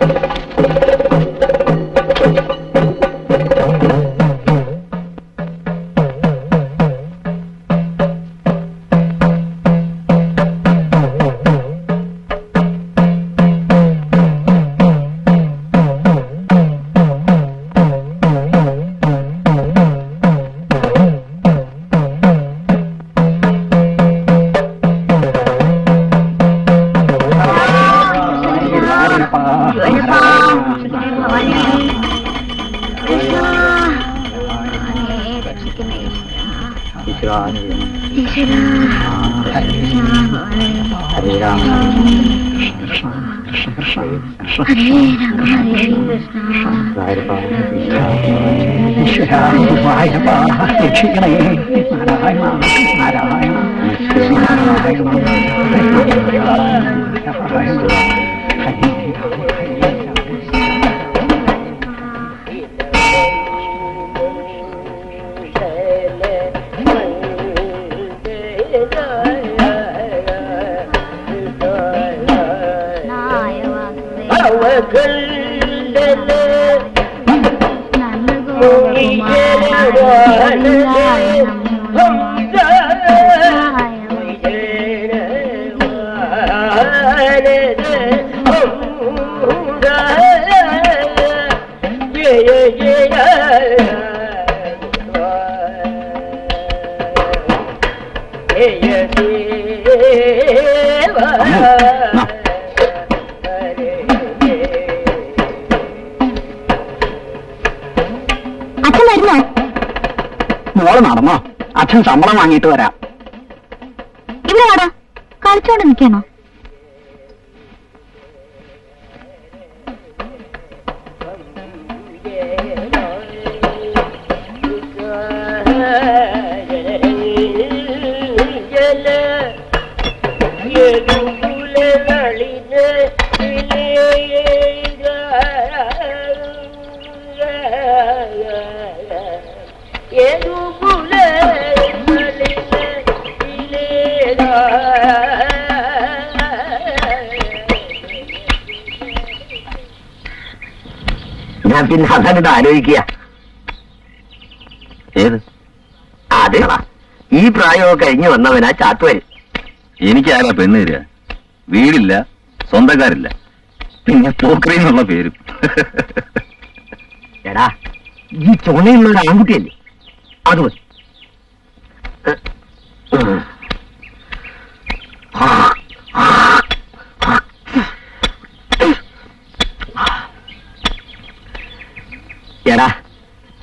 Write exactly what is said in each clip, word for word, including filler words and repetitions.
ചോറ് കിട്ടണം. ആദ്യം കിട്ടുമോ? അത് വാ.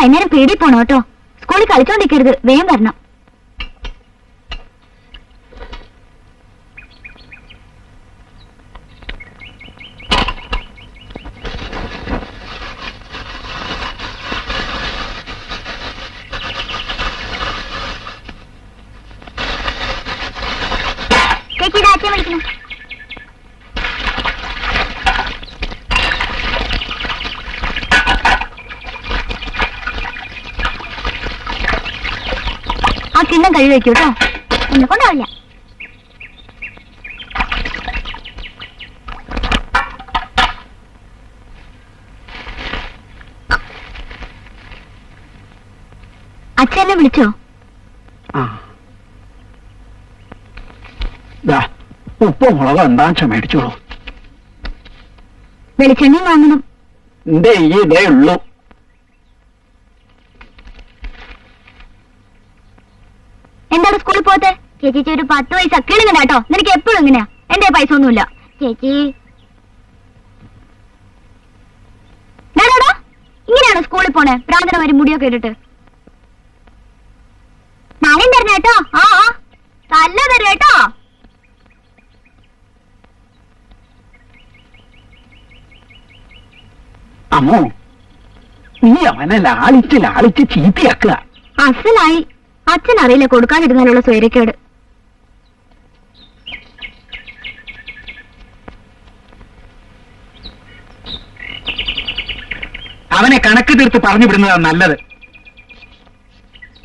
വൈകുന്നേരം പേടി പോണോ കേട്ടോ. സ്കൂളിൽ കളിച്ചോണ്ടിരിക്കരുത്, വേഗം വരണം. കഴിവെക്കൂട്ടോ, എന്നെ കൊണ്ടാവില്ല. അച്ഛൻ എന്നെ വിളിച്ചോ? ഉപ്പ് മുളകോ എന്താണെന്ന് മേടിച്ചോളൂ. വെളിച്ചെണ്ണയും വാങ്ങണം. എന്റെ ഈ ഇതേ ഉള്ളൂ. ചേച്ചി ഒരു പത്ത് പൈസ കിളിങ്ങനാട്ടോ. നിനക്ക് എപ്പോഴും ഇങ്ങനെയാ? എന്റെ പൈസ ഒന്നുമില്ല ചേച്ചി. ഇങ്ങനെയാണോ സ്കൂളിൽ പോണേ? പ്രാന്തനമാര് മുടിയൊക്കെ ഇട്ടിട്ട്. നാളെ വരണേ ട്ടോ. ആ ആ നല്ല വരണേ ട്ടോ. അമ്മോ നീ അവനെ ലാളിച്ച് ലാളിച്ച് ചീത്തയാക്കുക. അസലായി അച്ഛൻ അറിയില്ല കൊടുക്കാതിരുന്നാലുള്ള സ്വൈരക്കേട്. അവനെ കണക്ക് തീർത്ത് പറഞ്ഞു വിടുന്നതാണ് നല്ലത്.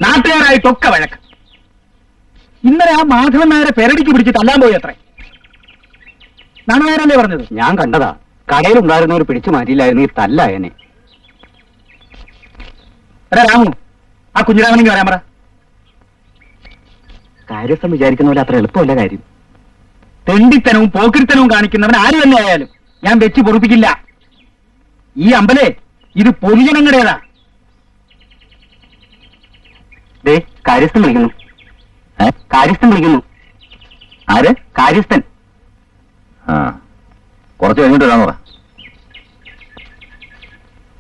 നാട്ടുകാരായിട്ടൊക്കെ വഴക്ക്. ഇന്നലെ ആ മാധവൻ നായരെ പെരടിക്ക് പിടിച്ച് തല്ലാൻ പോയി അത്രേ. നാണുകാരല്ലേ പറഞ്ഞത്? ഞാൻ കണ്ടതാ. കടയിലുണ്ടായിരുന്നവർ പിടിച്ചു മാറ്റിയില്ലായിരുന്നു ഈ തല്ലായനെ. അല്ല രാമു, ആ കുഞ്ഞിരാമനെങ്കിൽ വരാൻ പറ. കാര്യസ്ഥം വിചാരിക്കുന്ന പോലെ അത്ര എളുപ്പമല്ല കാര്യം. തെണ്ടിത്തനവും പോക്കിരിത്തനവും കാണിക്കുന്നവൻ ആര് തന്നെ ആയാലും ഞാൻ വെച്ച് പൊറുപ്പിക്കില്ല. ഈ അമ്പലേ ഇത് പൊതുജനങ്ങളുടേതാ. കാര്യസ്ഥൻ വിളിക്കുന്നു, കാര്യസ്ഥൻ വിളിക്കുന്നു. ആര്? കാര്യസ്ഥൻ. കുറച്ച് കഴിഞ്ഞിട്ട് വരാൻ പറ.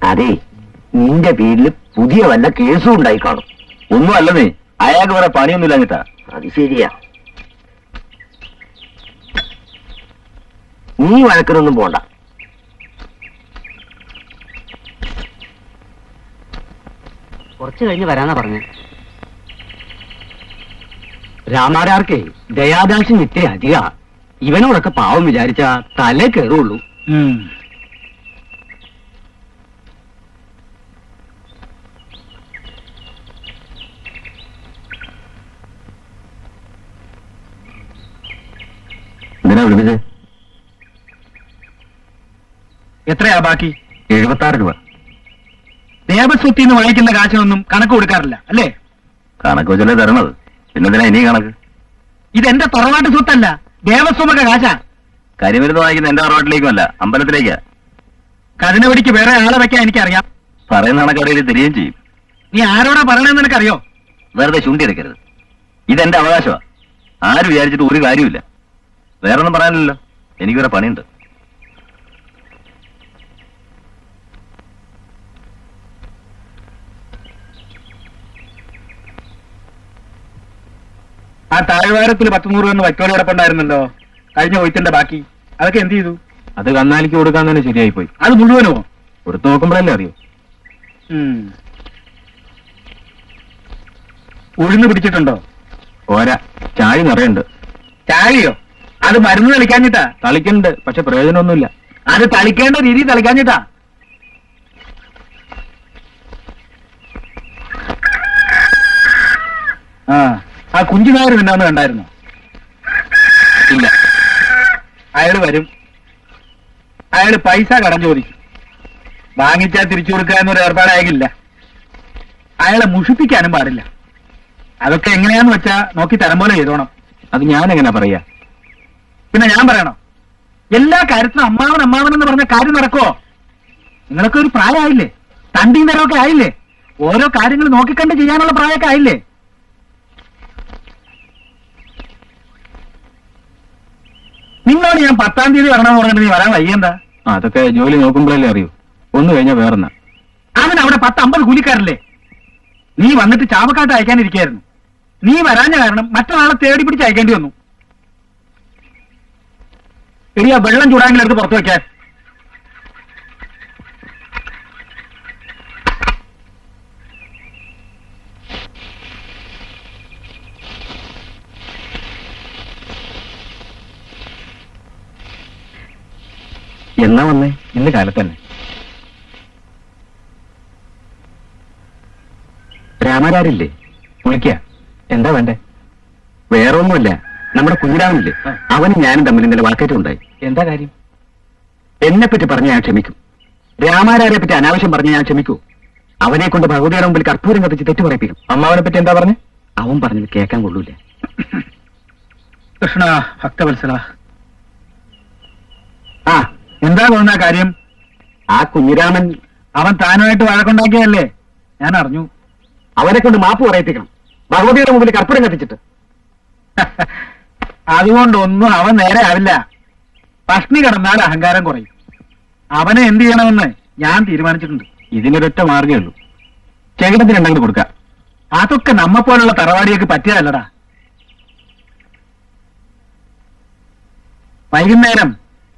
അതെ, നിന്റെ വീട്ടില് പുതിയ വല്ല കേസും ഉണ്ടായി കാണും. ഒന്നും അല്ലെന്നേ, അയാൾക്ക് വേറെ പണിയൊന്നുമില്ല കേട്ടാ. അത് ശരിയാ. നീ വഴക്കിനൊന്നും പോണ്ട. കുറച്ചു കഴിഞ്ഞ് വരാന്നാ പറഞ്ഞേ. രാമാരാർക്കേ ദയാദാശം നിറ്റേ അധിക. ഇവനോടൊക്കെ പാവം വിചാരിച്ച തലേ കയറുള്ളൂ. എത്രയാ ബാക്കി? എഴുപത്താറ് രൂപ. ദേവസ്വത്തിൽ നിന്ന് വാങ്ങിക്കുന്ന കാശിനൊന്നും കണക്ക് കൊടുക്കാറില്ല അല്ലേ? കണക്ക് വെച്ചല്ലേ തരണത്, പിന്നെന്തിനാ ഇനി കണക്ക്? ഇതെന്റെ തറവാട്ട് സ്വത്തല്ല, ദേവസ്വമൊക്കെ കാശാ. കരിമരുന്ന് വാങ്ങിക്കുന്ന എന്റെ തറവാട്ടിലേക്കുമല്ല, അമ്പലത്തിലേക്കാ. കഠിനപടിക്ക് വേറെ ആളെ വെക്കാൻ എനിക്കറിയാം. പറയുന്ന കണക്കറിയില്ല, തിരികെയും ചെയ്യും. നീ ആരോടാ പറയണെന്ന് നിനക്കറിയോ? വെറുതെ ചൂണ്ടിയെടുക്കരുത്, ഇതെന്റെ അവകാശമാ. ആര് വിചാരിച്ചിട്ട് ഒരു കാര്യമില്ല. വേറെ ഒന്നും പറയാനില്ലല്ലോ, എനിക്ക് വേറെ പണിയുണ്ട്. ആ താഴ്വാരത്തിൽ പത്ത് നൂറ് എന്ന് വൈക്കോൽ കിടപ്പുണ്ടായിരുന്നല്ലോ, കഴിഞ്ഞ കൊയ്ത്തിന്റെ ബാക്കി. അതൊക്കെ എന്ത് ചെയ്തു? അത് കന്നാലിക്ക് കൊടുക്കാൻ തന്നെ ശരിയായി പോയി. അത് മുഴുവനോ? കൊടുത്തു നോക്കുമ്പോഴല്ലേ അറിയോ. ഉഴുന്ന് പിടിച്ചിട്ടുണ്ടോ? ഓരാ ചാഴി നിറയുണ്ട്. ചാഴിയോ? അത് മരുന്ന് തളിക്കാഞ്ഞിട്ടാ. തളിക്കണ്ട്, പക്ഷെ പ്രയോജനമൊന്നുമില്ല. അത് തളിക്കേണ്ട രീതി തളിക്കാഞ്ഞിട്ടാ. ആ ആ കുഞ്ചുനായർ പിന്നാന്ന് കണ്ടായിരുന്നോ? ഇല്ല. അയാള് വരും, അയാള് പൈസ കടം ചോദിക്കും. വാങ്ങിച്ചാ തിരിച്ചു കൊടുക്കുക എന്നൊരു ഏർപ്പാട് അയാളില്ല. അയാളെ മുഷിപ്പിക്കാനും പാടില്ല. അതൊക്കെ എങ്ങനെയാന്ന് വെച്ചാ നോക്കി തരം പോലെ ചെയ്തോണം. അത് ഞാൻ എങ്ങനെ പറയാ? പിന്നെ ഞാൻ പറയണോ? എല്ലാ കാര്യത്തിനും അമ്മാവൻ അമ്മാവൻ എന്ന് പറഞ്ഞ കാര്യം നടക്കുവോ? നിങ്ങളൊക്കെ ഒരു പ്രായമായില്ലേ? തണ്ടിയും തരമൊക്കെ ആയില്ലേ? ഓരോ കാര്യങ്ങൾ നോക്കിക്കണ്ട് ചെയ്യാനുള്ള പ്രായമൊക്കെ ആയില്ലേ? നിങ്ങളോട് ഞാൻ പത്താം തീയതി വരണമെന്ന് പറഞ്ഞിട്ട് നീ വരാൻ വയ്യണ്ട. അതൊക്കെ ജോലി നോക്കുമ്പോഴല്ലേ അറിയൂ. ഒന്ന് കഴിഞ്ഞാൽ വേറെന്നാ. അവൻ അവിടെ പത്ത് അമ്പത് കൂലിക്കാരല്ലേ? നീ വന്നിട്ട് ചാവക്കാട്ട് അയക്കാനിരിക്കായിരുന്നു. നീ വരാഞ്ഞ കാരണം മറ്റൊരാളെ തേടി പിടിച്ച് അയക്കേണ്ടി വന്നു. എടി ആ വെള്ളം ചൂടാങ്കിലെടുത്ത് പുറത്തു വയ്ക്കാൻ. എന്നാ വന്നേ? ഇന്ന് കാലത്തന്നെ. രാമാരാരില്ലേ? വിളിക്ക. എന്താ വേണ്ടേ? വേറെ ഒന്നുമില്ല, നമ്മുടെ കുഞ്ഞിരാമനില്ലേ, അവനും ഞാനും തമ്മിൽ ഇന്നലെ വാക്കേറ്റുണ്ടായി. എന്താ കാര്യം? എന്നെ പറ്റി പറഞ്ഞ ഞാൻ ക്ഷമിക്കും. രാമാരാരെ പറ്റി അനാവശ്യം പറഞ്ഞ ഞാൻ ക്ഷമിക്കൂ. അവനെ കൊണ്ട് ഭഗവതിയുടെ മുമ്പിൽ കർപ്പൂരം കത്തിച്ച് തെറ്റു പറയിപ്പിക്കും. അമ്മാവനെ പറ്റി എന്താ പറഞ്ഞേ? അവൻ പറഞ്ഞത് കേൾക്കാൻ കൊള്ളൂല. കൃഷ്ണ ഭക്തവത്സല. ആ എന്താ തോന്നുന്ന കാര്യം? ആ കുഞ്ഞിരാമൻ അവൻ താനുമായിട്ട് വഴക്കുണ്ടാക്കിയല്ലേ? ഞാൻ അറിഞ്ഞു. അവനെ കൊണ്ട് മാപ്പ് പറയിപ്പിക്കണം, ഭഗവതിയുടെ മുമ്പിൽ കർപ്പൂരം കത്തിച്ചിട്ട്. അതുകൊണ്ടൊന്നും അവൻ നേരെ ആവില്ല. പഷ്ണി കിടന്നാൽ അഹങ്കാരം കുറയും. അവനെ എന്ത് ചെയ്യണമെന്ന് ഞാൻ തീരുമാനിച്ചിട്ടുണ്ട്. ഇതിനൊരൊറ്റ മാർഗ്ഗേ ഉള്ളൂ. ചേകടത്തിനുണ്ടെങ്കിൽ കൊടുക്ക. അതൊക്കെ നമ്മ പോലുള്ള തറവാടിയൊക്കെ പറ്റിയതല്ലടാ. വൈകുന്നേരം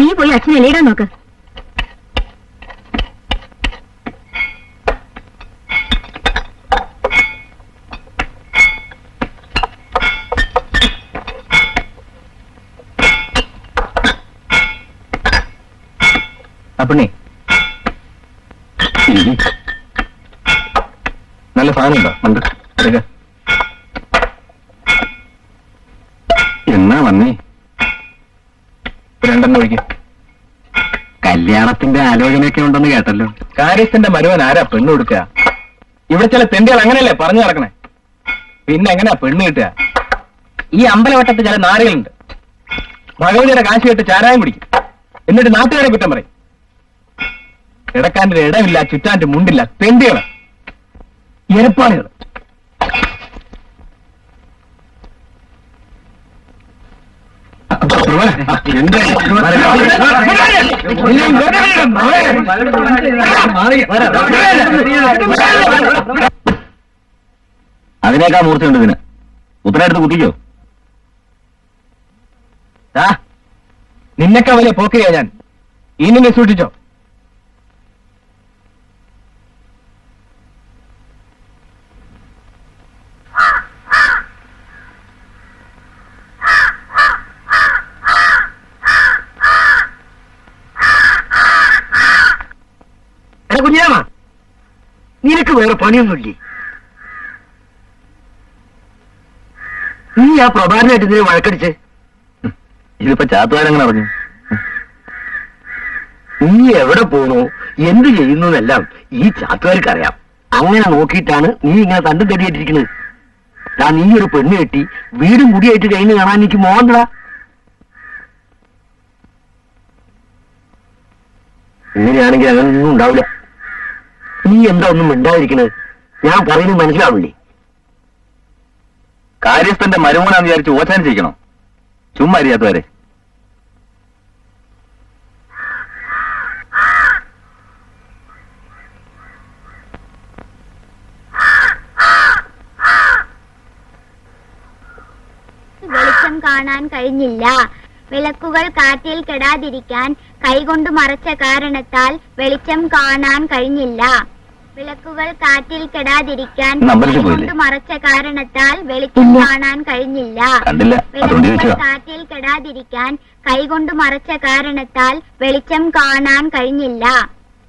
നീ പോയി അച്ഛനെ ഇലയിടാൻ നോക്ക്. നല്ല സാധനമുണ്ടോ? ഉണ്ട്. എന്നാ വന്നേ? രണ്ടെണ്ണം ഒഴിക്കും. കല്യാണത്തിന്റെ ആലോചനയൊക്കെ ഉണ്ടെന്ന് കേട്ടല്ലോ. കാര്യത്തിന്റെ മരുവൻ ആരാ പെണ്ണ് കൊടുക്കുക? ഇവിടെ ചില തെണ്ടികൾ അങ്ങനെയല്ലേ പറഞ്ഞു നടക്കണേ. പിന്നെ എങ്ങനെയാ പെണ്ണ് കിട്ടുക? ഈ അമ്പലവട്ടത്ത് ചില നാരകളുണ്ട്, ഭഗവതിയുടെ കാശ് കേട്ട് ചാരായം കുടിക്കും, എന്നിട്ട് നാട്ടുകാരെ കുറ്റം പറയും. കിടക്കാൻ്റെ ഇടമില്ല, ചുറ്റാൻ്റെ മുണ്ടില്ല, തെണ്ടികള്, എരപ്പാളികള്. അതിനേക്കാ മൂർച്ചയുണ്ട് ഇതിന്. ഉത്തരവാദിത്തം കുട്ടിക്കോ? നിന്നൊക്കെ വലിയ പോക്കുകയാ ഞാൻ. ഇനി സൂക്ഷിച്ചോ. കുഞ്ഞാമാ, നിനക്ക് വേറെ പണിയൊന്നുമില്ലേ? നീ ആ പ്രഭാരനായിട്ട് ഇതിനെ വഴക്കടിച്ച് ഇതിപ്പോ ചാത്തുവാരങ്ങനെ പറഞ്ഞു. നീ എവിടെ പോണോ എന്ത് ചെയ്യുന്നു എന്നെല്ലാം ഈ ചാത്തുവാർക്കറിയാം. അങ്ങനെ നോക്കിയിട്ടാണ് നീ ഇങ്ങനെ തണ്ടും തടിയായിട്ടിരിക്കുന്നത്. ഞാൻ നീ ഒരു പെണ്ണ് കെട്ടി വീടും കുടിയായിട്ട് കഴിഞ്ഞ് കാണാൻ എനിക്ക് മോഹണ്ടടാ. ഇങ്ങനെയാണെങ്കിൽ അങ്ങനൊന്നും ഉണ്ടാവില്ല. നീ എന്താ ഒന്നും മിണ്ടാതിരിക്കണത്? ഞാൻ പറയുന്നത് മനസ്സിലാവില്ലേ? കാര്യസ്ഥന്റെ മരുമോനാന്ന് വിചാരിച്ച് ഓച്ചാനിച്ചിരിക്കണോ? ചുമ്മാ അറിയാത്തവരെ. വെളിച്ചം കാണാൻ കഴിഞ്ഞില്ല. വിളക്കുകൾ കാറ്റിൽ കെടാതിരിക്കാൻ കൈകൊണ്ട് മറച്ച കാരണത്താൽ വെളിച്ചം കാണാൻ കഴിഞ്ഞില്ല. വിളക്കുകൾ കാറ്റിൽ കെടാതിരിക്കാൻ കൊണ്ട് മറച്ച കാരണത്താൽ വെളിച്ചം കാണാൻ കഴിഞ്ഞില്ല. വിളക്കുകൾ കാറ്റിൽ കെടാതിരിക്കാൻ കൈകൊണ്ട് മറച്ച കാരണത്താൽ വെളിച്ചം കാണാൻ കഴിഞ്ഞില്ല.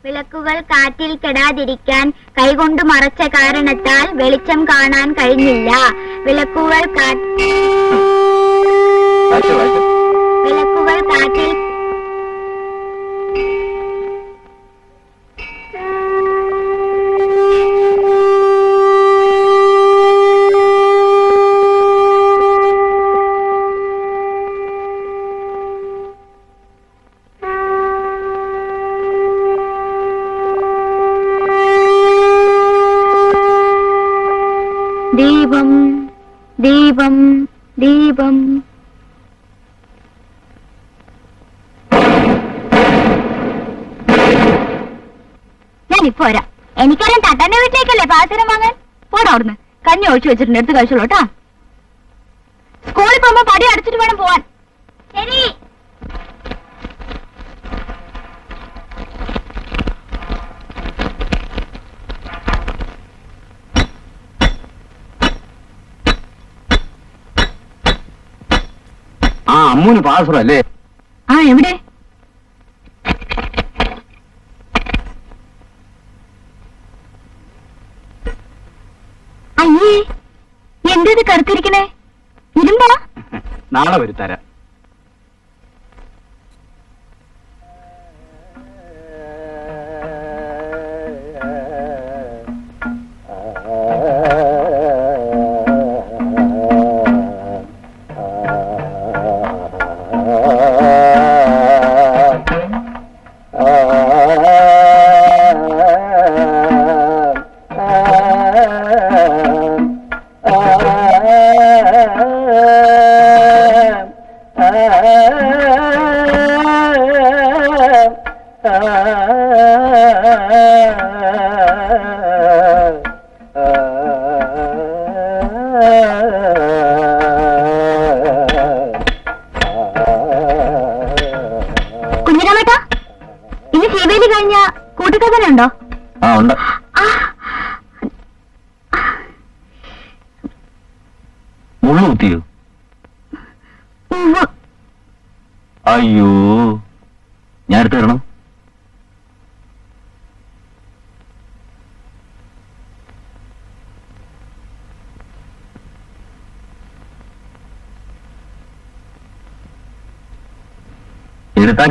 വിളക്കുകൾ കാറ്റിൽ കെടാതിരിക്കാൻ കൈകൊണ്ട് മറച്ച കാരണത്താൽ വെളിച്ചം കാണാൻ കഴിഞ്ഞില്ല. വിളക്കുകൾ വിളക്കുകൾ കാറ്റിൽ ദീപം ദീപം ദീപം. ഞാനിപ്പോ വരാം. എനിക്കാരും തട്ടന്റെ വീട്ടിലേക്കല്ലേ പാലത്തരം വാങ്ങാൻ പോടാ. അവിടുന്ന് കഞ്ഞി ഒഴിച്ചു വെച്ചിട്ടുണ്ട്, എടുത്ത് കഴിച്ചോളൂ കേട്ടാ. സ്കൂളിൽ പോകുമ്പോ പടി അടച്ചിട്ട് വേണം പോവാൻ. ശരി. ആ അമ്മൂന് പാസ്വേഡ് അല്ലേ? ആ, എവിടെ? അയ്യേ, എന്തേത് കറുത്തിരിക്കണേ? ഇരുമ്പോ? നാളെ വരുത്തരാ.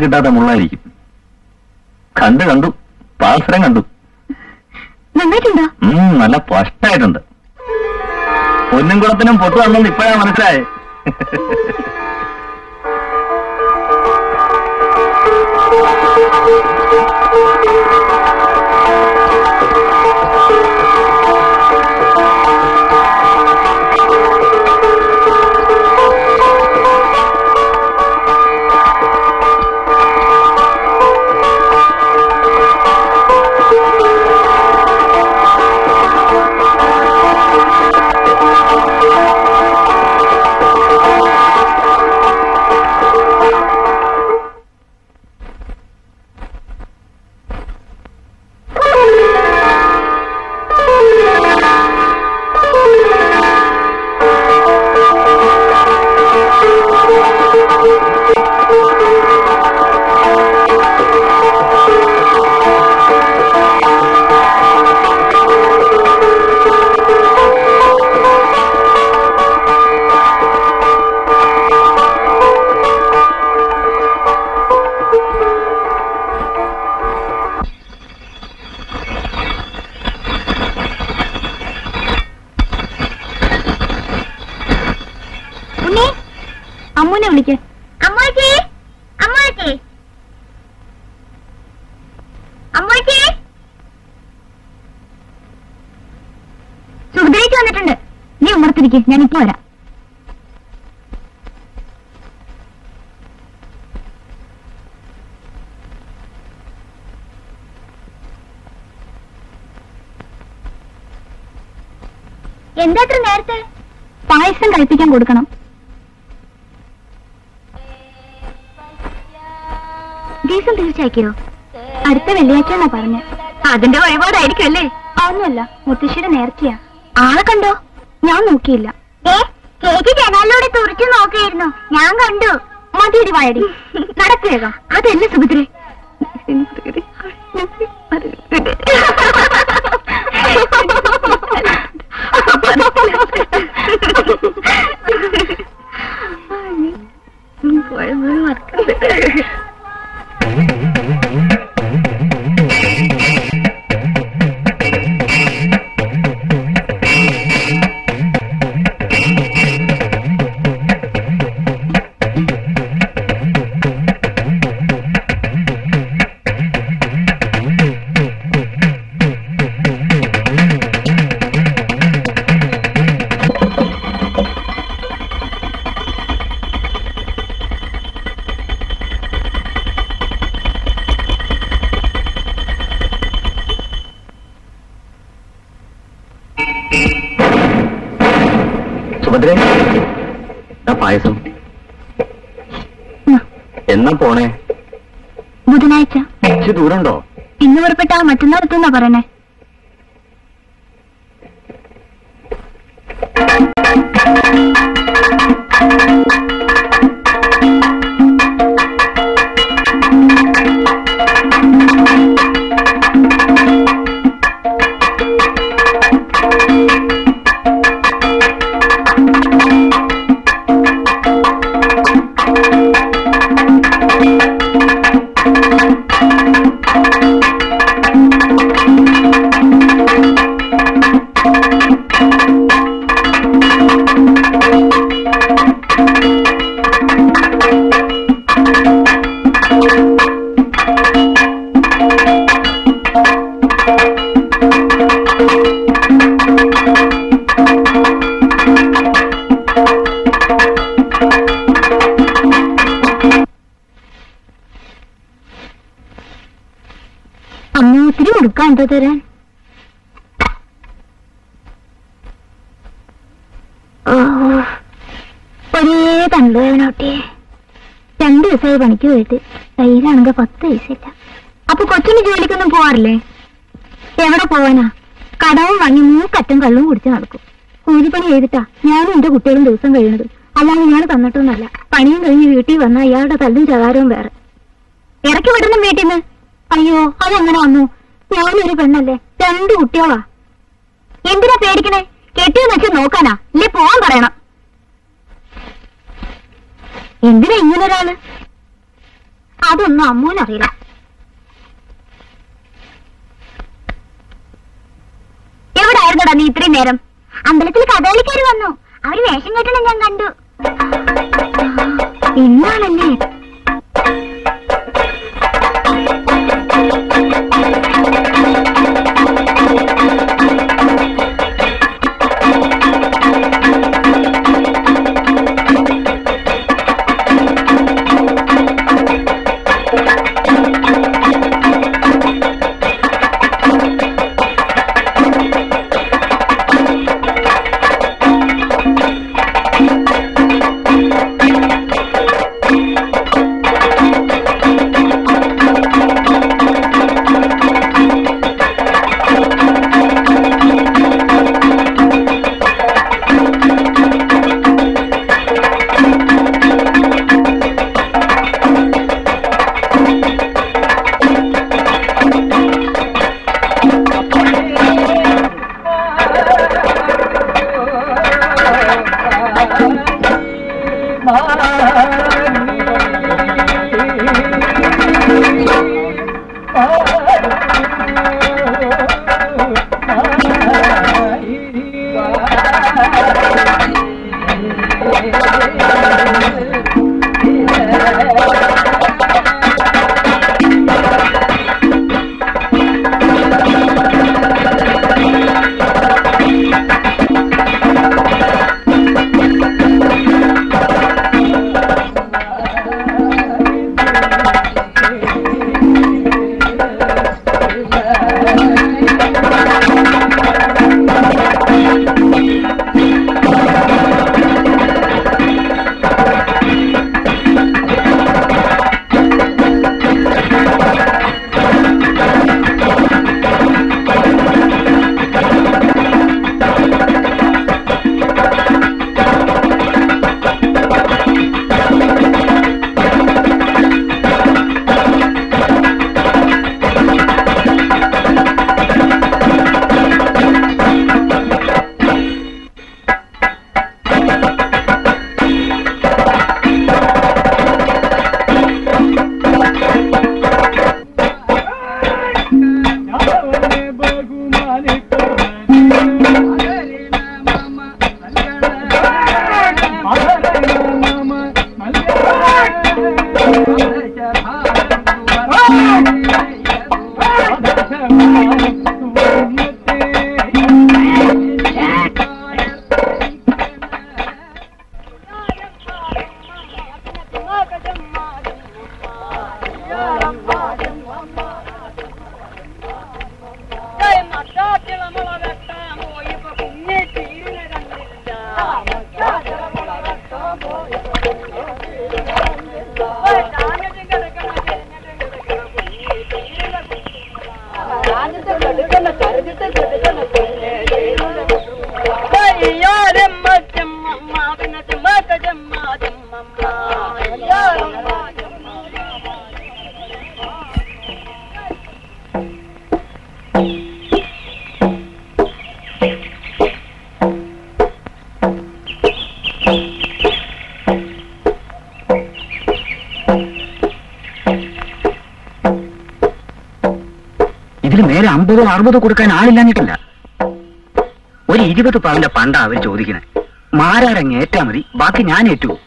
കിട്ടാത്ത മുള്ളായിരിക്കും. കണ്ടു കണ്ടു പാത്രം കണ്ടു. നല്ല പഷ്ടായിട്ടുണ്ട്. ഒന്നും കുളത്തിനും പൊട്ടു വന്നെന്ന് ഇപ്പോഴാ മനസ്സിലായേ. ഞാനിപ്പോ വരാം. എന്താ അത്ര നേരത്തെ? പായസം കഴിപ്പിക്കാൻ കൊടുക്കണം. ദിവസം തീർച്ചയാക്കിയോ? അടുത്ത വെള്ളിയാഴ്ചയാണോ പറഞ്ഞ? അതിന്റെ വഴിപാടായിരിക്കും അല്ലേ? ഒന്നുമല്ല, മുത്തശ്ശിയുടെ നേർച്ചയാ. ആളെ കണ്ടോ? ഞാൻ നോക്കിയില്ല. ചേച്ചി ജനാലിലൂടെ തുറച്ചു നോക്കിയായിരുന്നു, ഞാൻ കണ്ടു. മതിയൊരു വായടി നടക്കുക. അതല്ലേ സുഭദ്രേ, മറ്റന്നാർത്തുന്നാ പറയണേ. Thank you. Find other end. Oh, Pony and Loan out there. Can do save and cure it. I even go for this. Up a cotton is really going to poorly. Ever a poena. Cadam running more cutting a load. Who is it? Never into good tail and do some very. Along the Natunala, finding the beauty when I yelled at the Javarum bear. Ericum, are you? I don't know. You only ten to Tilla. Into the Pedican, Katie Nacha Nocana, Lip on Varana. In the Ingular, I don't know, Munarilla. You would have got a neat three, madam. I'm the little Catholic one. I'm washing it and do. In one and eight. Arbo could an island. What did you go to Panda Panda with Jodikin? Mara and Etamri, Bakinani too.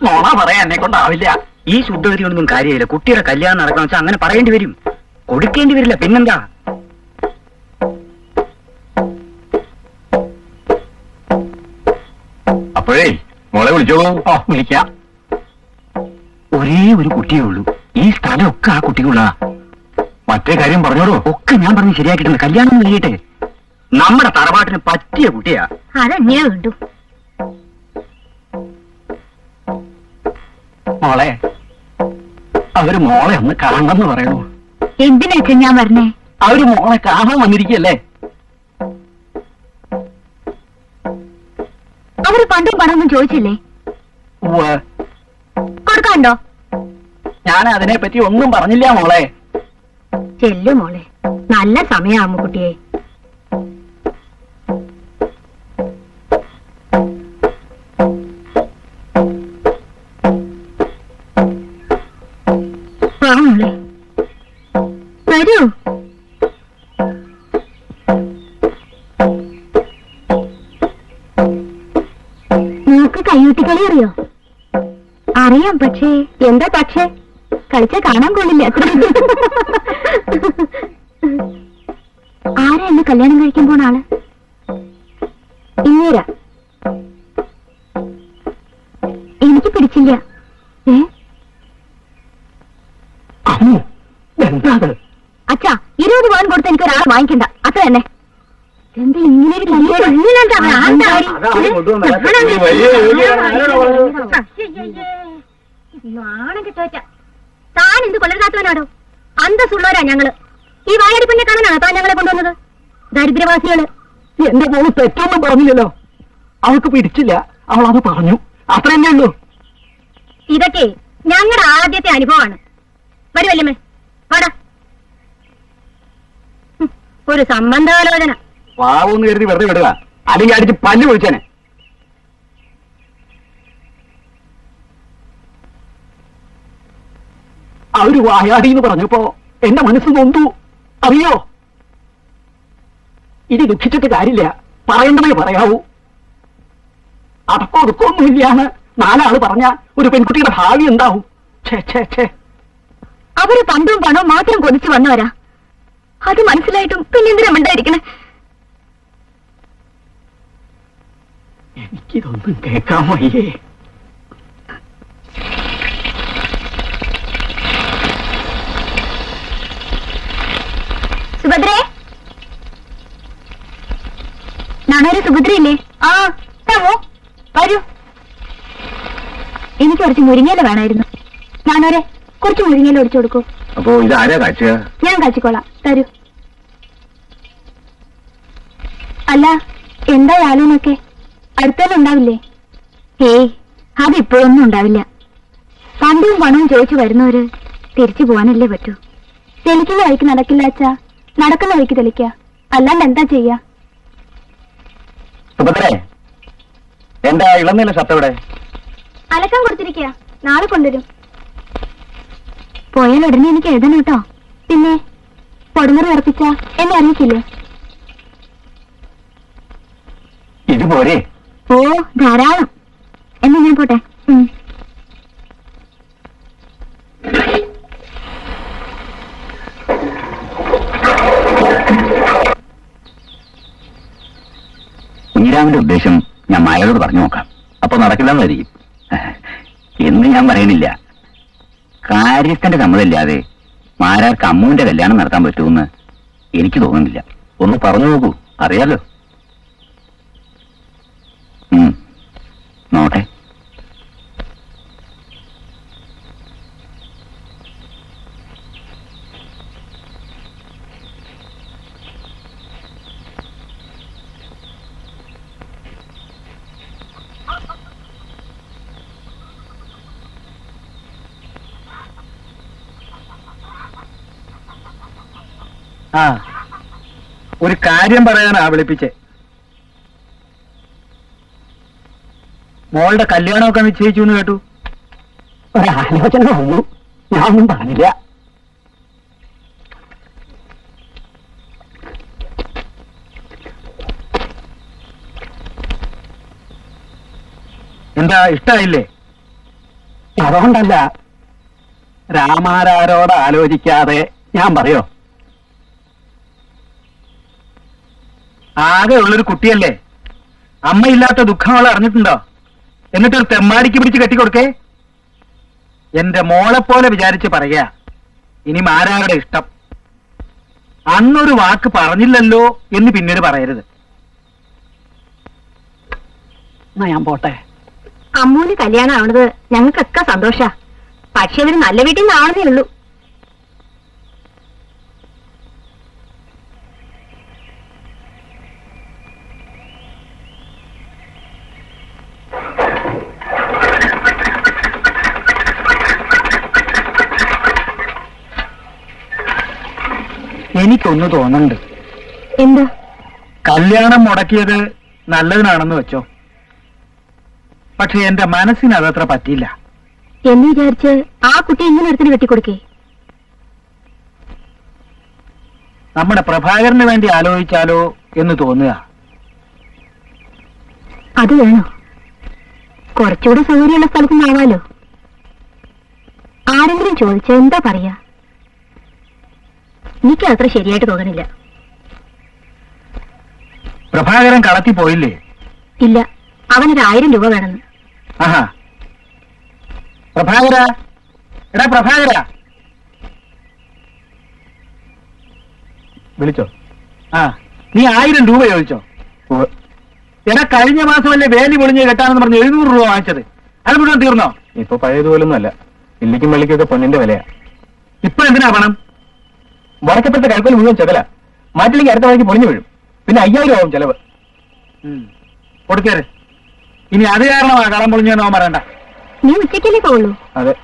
Mona and Nicota, each would do it on Kari, a Kutir, a Kalyan, or a Kansang and a parent with him. Could it be a pinanga? A parade, whatever Joe of Micha Uri would put you. East Tadaka could you. മറ്റേ കാര്യം പറഞ്ഞോളൂ, ഒക്കെ ഞാൻ പറഞ്ഞ് ശരിയാക്കിട്ടുണ്ട്. കല്യാണം കഴിയട്ടെ, നമ്മുടെ തറവാട്ടിന് പറ്റിയ കുട്ടിയാ. അതെങ്ങനെ കണ്ടു മോളെ, അവര് മോളെ ഒന്ന് കാണണമെന്ന് പറയണോ? എന്തിനാ ഞാൻ പറഞ്ഞേ? അവര് മോളെ കാണാൻ വന്നിരിക്കല്ലേ. അവര് പണ്ടും പണമൊന്നും ചോദിച്ചില്ലേ? കൊടുക്കാണ്ടോ? ഞാൻ അതിനെ പറ്റി ഒന്നും പറഞ്ഞില്ല മോളെ. ചെല്ലു മോളെ, നല്ല സമയമാകുമ്പോ കുട്ടിയെ. അറിയാം, പക്ഷേ എന്താ പക്ഷേ? കളിച്ച കാണാൻ കൊള്ളില്ല. ആരാ എന്നെ കല്യാണം കഴിക്കാൻ പോണ ആള്? ഇങ്ങേരാ. എനിക്ക് പിടിച്ചില്ല. ഏ അച്ഛാ, ഇരുപത് പവൻ കൊടുത്ത് എനിക്ക് ഒരാളെ വാങ്ങിക്കണ്ട, അത്ര തന്നെ. എന്താ ഇങ്ങനെ ഒരു കല്യാണം? താൻ എന്ത് കൊല്ലരുതാത്തവനാടോ? അന്തസ്സുള്ളവരാ ഞങ്ങള്. ഈ വായാടി പെണ്ണെ കാണാനാണോ താൻ ഞങ്ങളെ കൊണ്ടുവന്നത്? ദരിദ്രവാസികള്. എന്റെ മോള് തെറ്റൊന്നും പറഞ്ഞില്ലല്ലോ. അവൾക്ക് പിടിച്ചില്ല, അവൾ അത് പറഞ്ഞു, അത്ര തന്നെ ഉള്ളൂ. ഇതൊക്കെ ഞങ്ങളുടെ ആദ്യത്തെ അനുഭവമാണ്. വരുമല്ലേ വാടാ, ഒരു സംബന്ധാലോചന. പാവെന്ന് കരുതി വെറുതെ വിടുക, അല്ലെങ്കിൽ അടിച്ച് പല്ല് പൊളിച്ചേനെ. അവര് വായാടി എന്ന് പറഞ്ഞപ്പോ എന്റെ മനസ്സ് നൊന്തു. അറിയോ, ഇനി ദുഃഖിച്ചിട്ട് കാര്യമില്ല, പറയണ്ടേ പറയാവൂ. അടക്കം ഒതുക്കൊന്നുമില്ലാന്ന് നാലാള് പറഞ്ഞ ഒരു പെൺകുട്ടിയുടെ ഭാവി എന്താവും? അവര് പണ്ടും പണവും മാത്രം കൊതിച്ചു വന്നവരാ. അത് മനസ്സിലായിട്ടും പിന്നെന്തിനാ മിണ്ടായിരിക്കണേ? എനിക്കിതൊന്നും കേൾക്കാൻ വയ്യേ. സുഭദ്രേ, നാണൊരു സുഭദ്രയില്ലേ? ആ താമോ വരൂ. എനിക്ക് കുറച്ച് മുരിങ്ങയില വേണമായിരുന്നു. നാണോരെ കുറച്ച് മുരിങ്ങയില ഒടിച്ചു കൊടുക്കൂ. അപ്പോ ഇതാരാ കാച്ചുക? ഞാൻ കാച്ചിക്കോളാം, തരൂ. അല്ല, എന്താ ആലോനൊക്കെ അടുത്താലും ഉണ്ടാവില്ലേ? ഏയ്, അതിപ്പോഴൊന്നും ഉണ്ടാവില്ല. പണ്ടും പണവും ചോദിച്ചു വരുന്നവര് തിരിച്ചു പോവാനല്ലേ പറ്റൂ. തെളിക്കുന്ന വഴിക്ക് നടക്കില്ല അച്ഛാ, നടക്കുന്ന വഴിക്ക് തെളിക്ക, അല്ലാണ്ട് എന്താ ചെയ്യാ? അലക്കാൻ കൊടുത്തിരിക്കുക, നാളെ കൊണ്ടുവരും. പോയാൽ ഉടനെ എനിക്ക് എഴുതണം കേട്ടോ. പിന്നെ കൊടുമുറി ഉറപ്പിച്ച എന്നെ അറിയിക്കില്ലേ? ഇതുപോലെ ഓ ധാരാളം. എന്നാ ഞാൻ പോട്ടെ. കുഞ്ഞിരാമന്റെ ഉദ്ദേശം ഞാൻ മായയോട് പറഞ്ഞു നോക്കാം, അപ്പൊ നടക്കില്ലാന്നായിരിക്കും. എന്ന് ഞാൻ പറയണില്ല, കാര്യസ്ഥന്റെ സമ്മതമില്ലാതെ മാരാർക്ക് അമ്മുവിന്റെ കല്യാണം നടത്താൻ പറ്റുമെന്ന് എനിക്ക് തോന്നുന്നില്ല. ഒന്ന് പറഞ്ഞു നോക്കൂ, അറിയാലോ. നോട്ടെ, ആ ഒരു കാര്യം പറയാനാ വിളിപ്പിച്ചേ. മോളുടെ കല്യാണമൊക്കെ നിശ്ചയിച്ചു എന്ന് കേട്ടു. ഒരാലോചന വന്നു, ഞാനൊന്നും പറഞ്ഞില്ല. എന്താ ഇഷ്ടായില്ലേ? അതുകൊണ്ടല്ല, രാമാരാരോട് ആലോചിക്കാതെ ഞാൻ പറയോ? ആകെ ഉള്ളൊരു കുട്ടിയല്ലേ, അമ്മയില്ലാത്ത ദുഃഖങ്ങൾ അറിഞ്ഞിട്ടുണ്ടോ? എന്നിട്ട് ഒരു തെമ്മാടിക്ക് പിടിച്ച് കെട്ടിക്കൊടുക്കേ. എന്റെ മോളെപ്പോലെ വിചാരിച്ച് പറയാ, ഇനി മാരാരുടെ ഇഷ്ടം. അന്നൊരു വാക്ക് പറഞ്ഞില്ലല്ലോ എന്ന് പിന്നീട് പറയരുത്. ഞാൻ പോട്ടെ. അമ്മൂന് കല്യാണം ആവണത് ഞങ്ങൾക്കൊക്കെ സന്തോഷ. പക്ഷെ അവര് നല്ല വീട്ടിൽ നിന്ന് ആവണതേ ഉള്ളൂ. എനിക്കൊന്ന് തോന്നുന്നുണ്ട്. എന്താ? കല്യാണം മുടക്കിയത് നല്ലതിനാണെന്ന് വെച്ചോ, പക്ഷെ എന്റെ മനസ്സിന് അതത്ര പറ്റിയില്ല എന്ന് വിചാരിച്ച് ആ കുട്ടി ഇങ്ങനെ എടുത്തിന് വെട്ടിക്കൊടുക്കേ. നമ്മുടെ പ്രഭാകരന് വേണ്ടി ആലോചിച്ചാലോ എന്ന് തോന്നുക. അത് വേണോ? കുറച്ചുകൂടെ സൗകര്യമുള്ള സ്ഥലത്ത് നിന്നാവാലോ. ആരെങ്കിലും ചോദിച്ച എന്താ പറയാ? എനിക്ക് അത്ര ശരിയായിട്ട് തോന്നണില്ല. പ്രഭാകരൻ കളത്തി പോയില്ലേ? ഇല്ല, അവനൊരു ആയിരം രൂപ വേണമെന്ന്. ആഹാ, പ്രഭാകര, എടാ പ്രഭാകര, വിളിച്ചോ? ആ, നീ ആയിരം രൂപ ചോദിച്ചോ? എടാ, കഴിഞ്ഞ മാസം അല്ലേ വേലി പൊളിഞ്ഞ് കെട്ടാണെന്ന് പറഞ്ഞ് എഴുന്നൂറ് രൂപ വാങ്ങിച്ചത്, അത് മുഴുവൻ തീർന്നോ? ഇപ്പൊ പഴയതുപോലൊന്നും അല്ല, ഇല്ലിക്കും വെള്ളിക്കൊക്കെ പൊന്നിന്റെ വിലയാ. ഇപ്പൊ എന്തിനാ പണം? വടക്കപ്പുറത്തെ കൽപ്പന മുഴുവൻ ചെതല, മാറ്റില്ലെങ്കിൽ അടുത്ത വഴിക്ക് പൊളിഞ്ഞു വീഴും. പിന്നെ അയ്യായിരം ആവും ചെലവ്. കൊടുക്കേ, ഇനി അത് കാരണമാണ് കളം പൊളിഞ്ഞു നോവാൻ പറയണ്ട. നീ ഉച്ചയ്ക്കല്ലേ പോകുള്ളൂ? അതെ.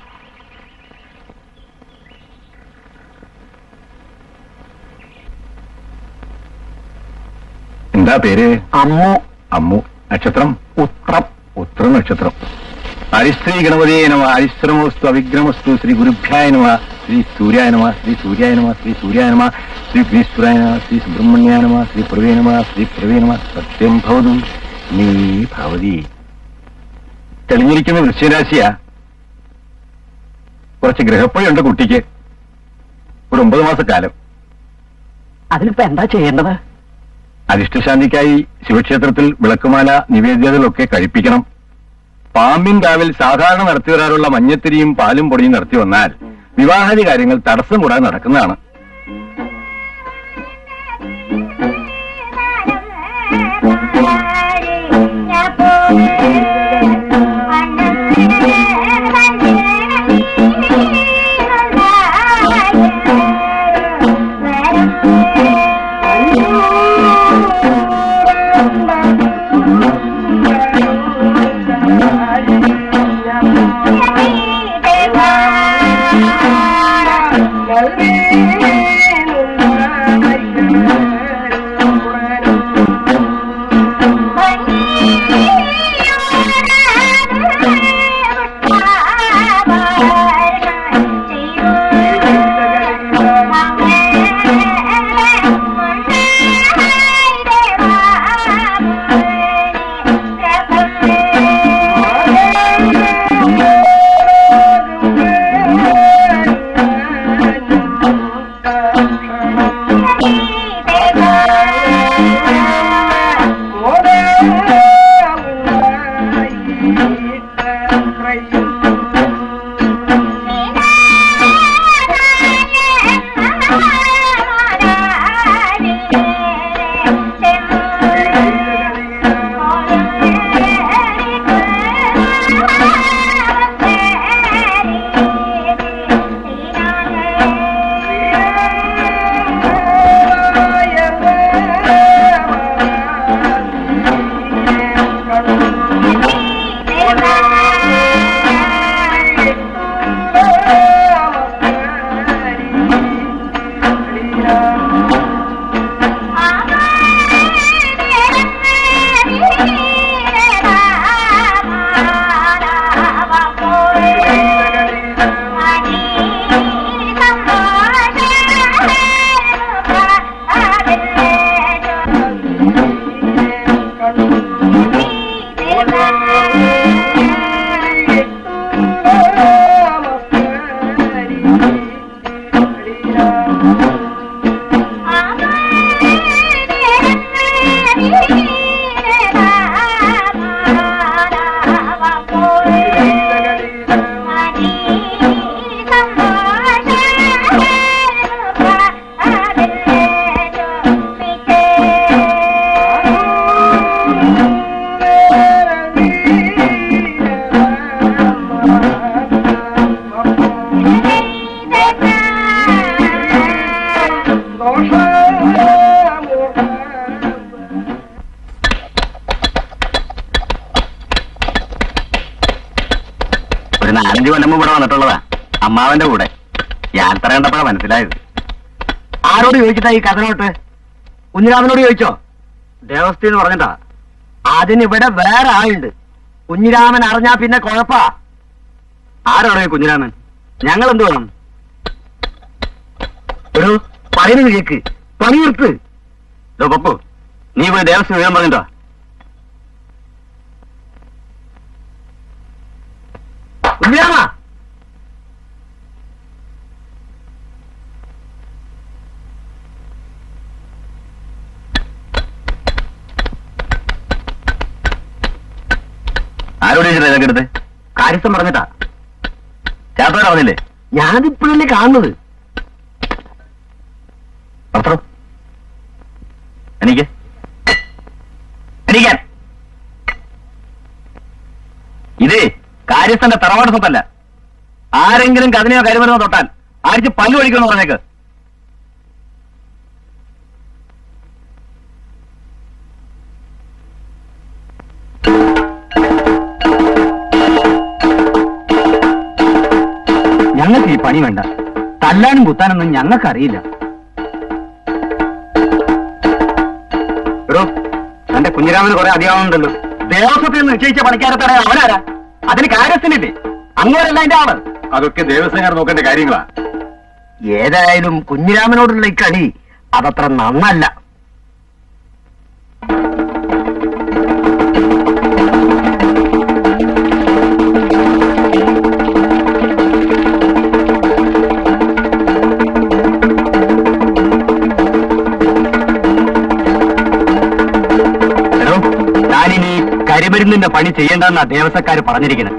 എന്താ പേര്? അമ്മു. അമ്മു. നക്ഷത്രം? ഉത്രം. ഉത്ര നക്ഷത്രം. ഹരിശ്രീ ഗണപതിയെ നമ, ഹരിശ്രമോസ്തു അവിഗ്രമസ്തു, ശ്രീ ഗുരുഭ്യായ നമ, ശ്രീ സൂര്യായ നമ, ശ്രീ സൂര്യായ നമ, ശ്രീ സൂര്യായ നമ, ശ്രീ വിശ്വരായ നമ, ശ്രീ സുബ്രഹ്മണ്യായ നമ, ശ്രീ പ്രവേ നമ, ശ്രീ പ്രവേ നമ, സത്യം ഭവതു നീ ഭവതി. തെളിഞ്ഞിരിക്കുന്ന വൃശ്ചികരാശിയാ. കുറച്ച് ഗ്രഹപ്പുഴയുണ്ട് കുട്ടിക്ക്, ഒരു ഒമ്പത് മാസക്കാലം. അതിനിപ്പോ എന്താ ചെയ്യേണ്ടത്? അധിഷ്ഠശാന്തിക്കായി ശിവക്ഷേത്രത്തിൽ വിളക്കുമാല നിവേദ്യതകളൊക്കെ കഴിപ്പിക്കണം. പാമ്പിൻ കാവിൽ സാധാരണ നടത്തി വരാറുള്ള മഞ്ഞത്തിരിയും പാലും പൊടിയും നടത്തി വന്നാൽ വിവാഹാദി കാര്യങ്ങൾ തടസ്സം കൂടാതെ നടക്കുന്നതാണ്. Thank you. അമ്മ ഇവിടെ വന്നിട്ടുള്ളതാ അമ്മാവന്റെ കൂടെ. ഞാൻ തറയണ്ടപ്പോഴാണ് മനസ്സിലായത്. ആരോട് ചോദിച്ചിട്ടാ ഈ കഥനോട്ട്? കുഞ്ഞിരാമനോട് ചോദിച്ചോ? ദേവസ്ഥ എന്ന് പറഞ്ഞിട്ടാ. അതിനിവിടെ വേറെ ആളുണ്ട്. കുഞ്ഞിരാമൻ അറിഞ്ഞാ പിന്നെ കുഴപ്പാ. ആരോടേ കുഞ്ഞിരാമൻ? ഞങ്ങൾ എന്ത് വേണം? ഒരു പറയുന്നത് കേക്ക്, പണി നിർത്ത്. പപ്പു, നീ പോയി ദേവസ്ഥ വിവരം പറഞ്ഞിട്ടോ. കുഞ്ഞിരാമ, ആരോട് കാര്യസ്ഥം പറഞ്ഞിട്ടാ? ചാത്തവർ പറഞ്ഞില്ലേ? ഞാനിപ്പോഴല്ലേ കാണുന്നത്. പത്രം എനിക്ക് ഇത് കാര്യസ്ഥന്റെ തറവാട് സ്വത്തല്ല. ആരെങ്കിലും കഥനയോ കരിമരുന്നോ തൊട്ടാൽ ആരിച്ച് പല്ലു ഒഴിക്കണമെന്ന് പറഞ്ഞേക്ക്. ഞങ്ങൾക്ക് ഈ പണി വേണ്ട. തല്ലാനും കുത്താനൊന്നും ഞങ്ങൾക്കറിയില്ല. തന്റെ കുഞ്ഞിരാമന് കുറെ അധികാവുന്നുണ്ടല്ലോ. ദേവസ്വത്തിൽ നിന്ന് നിശ്ചയിച്ച പണിക്കാരത്തട അവനാരാ? അതിന് കാര്യസ്ഥനില്ലേ? അങ്ങോട്ടല്ല എന്റെ ആള്. അതൊക്കെ ദേവസ്വംകാർ നോക്കേണ്ട കാര്യങ്ങളാ. ഏതായാലും കുഞ്ഞിരാമനോടുള്ള ഈ കളി അതത്ര നന്നല്ല. കരിമരുന്നിന്റെ പണി ചെയ്യേണ്ടെന്നാ ദേവസ്വക്കാര് പറഞ്ഞിരിക്കുന്നത്.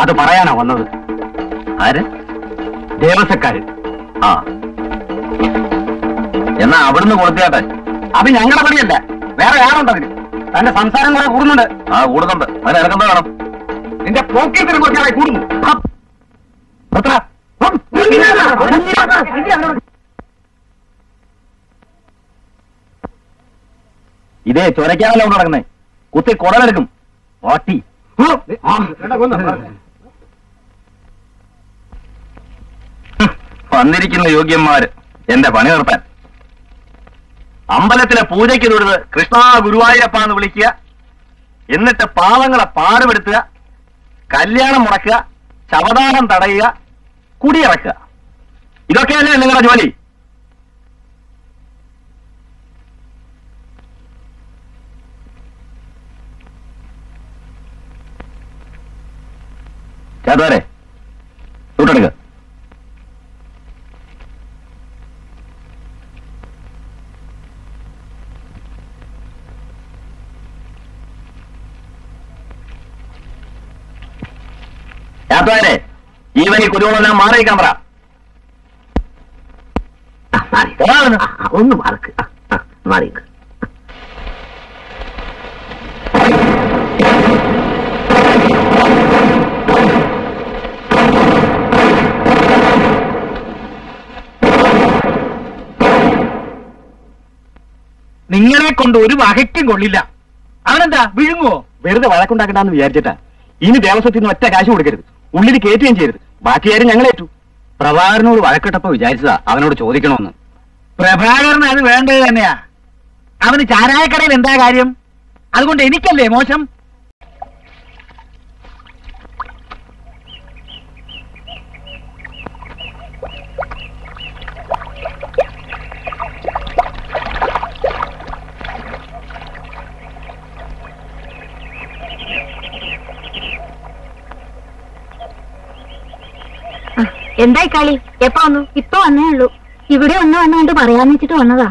അത് പറയാനാ വന്നത്. ആര്? ദേവസ്വക്കാര്. ആ, എന്നാ അവിടുന്ന് കൊടുത്തിയാട്ടെ. അത് ഞങ്ങളുടെ പണിയല്ല, വേറെ ആളുണ്ടതിന്. തന്റെ സംസാരം കൂടെ കൂടുന്നുണ്ട്. ആ, കൂടുന്നുണ്ട്. അതിന് ഇറങ്ങുന്നത് കാണാം. നിന്റെ പോക്കറ്റിന് കുറച്ചാളെ കൂടുന്നു. ഇതേ ചൊരയ്ക്കാണല്ലോ കൊണ്ട് നടക്കുന്നേ. കുത്തി കുടലെടുക്കും. ഓട്ടി വന്നിരിക്കുന്ന യോഗ്യന്മാര് എന്റെ പണി നിർത്താൻ. അമ്പലത്തിലെ പൂജയ്ക്ക് തൊടുത് കൃഷ്ണ ഗുരുവായൂരപ്പ എന്ന് വിളിക്കുക, എന്നിട്ട് പാവങ്ങളെ പാടുപെടുത്തുക, കല്യാണം മുടക്കുക, ശവദാനം തടയുക, കുടിയിറക്കുക. ഇതൊക്കെയല്ലേ നിങ്ങളുടെ ജോലി? ചാത്തോരെ, ചൂട്ടെടുക്ക. ചാത്തോരെ, ഈവനി കുരുവളെല്ലാം മാറിയിരിക്കാൻ പറ. ഒന്ന് മാർക്ക് മാറിക്ക. നിങ്ങളെ കൊണ്ട് ഒരു വകയ്ക്കും കൊള്ളില്ല. അവനെന്താ വിഴുങ്ങുവോ? വെറുതെ വഴക്കുണ്ടാക്കണ്ടെന്ന് വിചാരിച്ചിട്ടാ. ഇനി ദേവസ്വത്തിൽ നിന്ന് ഒറ്റ കാശ് കൊടുക്കരുത്, ഉള്ളിൽ കയറ്റുകയും ചെയ്യരുത്. ബാക്കി കാര്യം ഞങ്ങളേറ്റു. പ്രഭാകരനോട് വഴക്കിട്ടപ്പോ വിചാരിച്ചതാ അവനോട് ചോദിക്കണമെന്ന്. പ്രഭാകരന് അത് വേണ്ടത് തന്നെയാ. അവന് ചാരായക്കടയിൽ എന്താ കാര്യം? അതുകൊണ്ട് എനിക്കല്ലേ മോശം? എന്തായി കളി? എപ്പ വന്നു? ഇപ്പൊ വന്നേ ഉള്ളൂ. ഇവിടെ ഒന്ന് വന്നുകൊണ്ട് പറയാന്ന് വെച്ചിട്ട് വന്നതാ.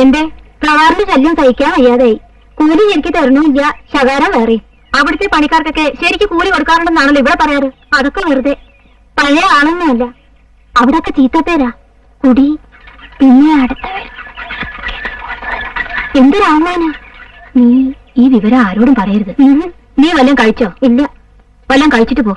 എന്റെ പ്രവാറിന്റെ ശല്യം സഹിക്കാൻ വയ്യാതായി. കൂലി എനിക്ക് തരണമില്ല, ശകാരം വേറെ. അവിടുത്തെ പണിക്കാർക്കൊക്കെ ശരിക്ക് കൂലി കൊടുക്കാറുണ്ടെന്നാണല്ലോ ഇവിടെ പറയാറ്. അതൊക്കെ വെറുതെ. പഴയ ആളൊന്നുമല്ല. അവിടൊക്കെ ചീത്തപ്പേരാ, കുടി. പിന്നെ അടുത്ത എന്തൊരാമാനാ. നീ ഈ വിവരം ആരോടും പറയരുത്. നീ വല്ലതും കഴിച്ചോ? ഇല്ല. വല്ലതും കഴിച്ചിട്ട് പോ.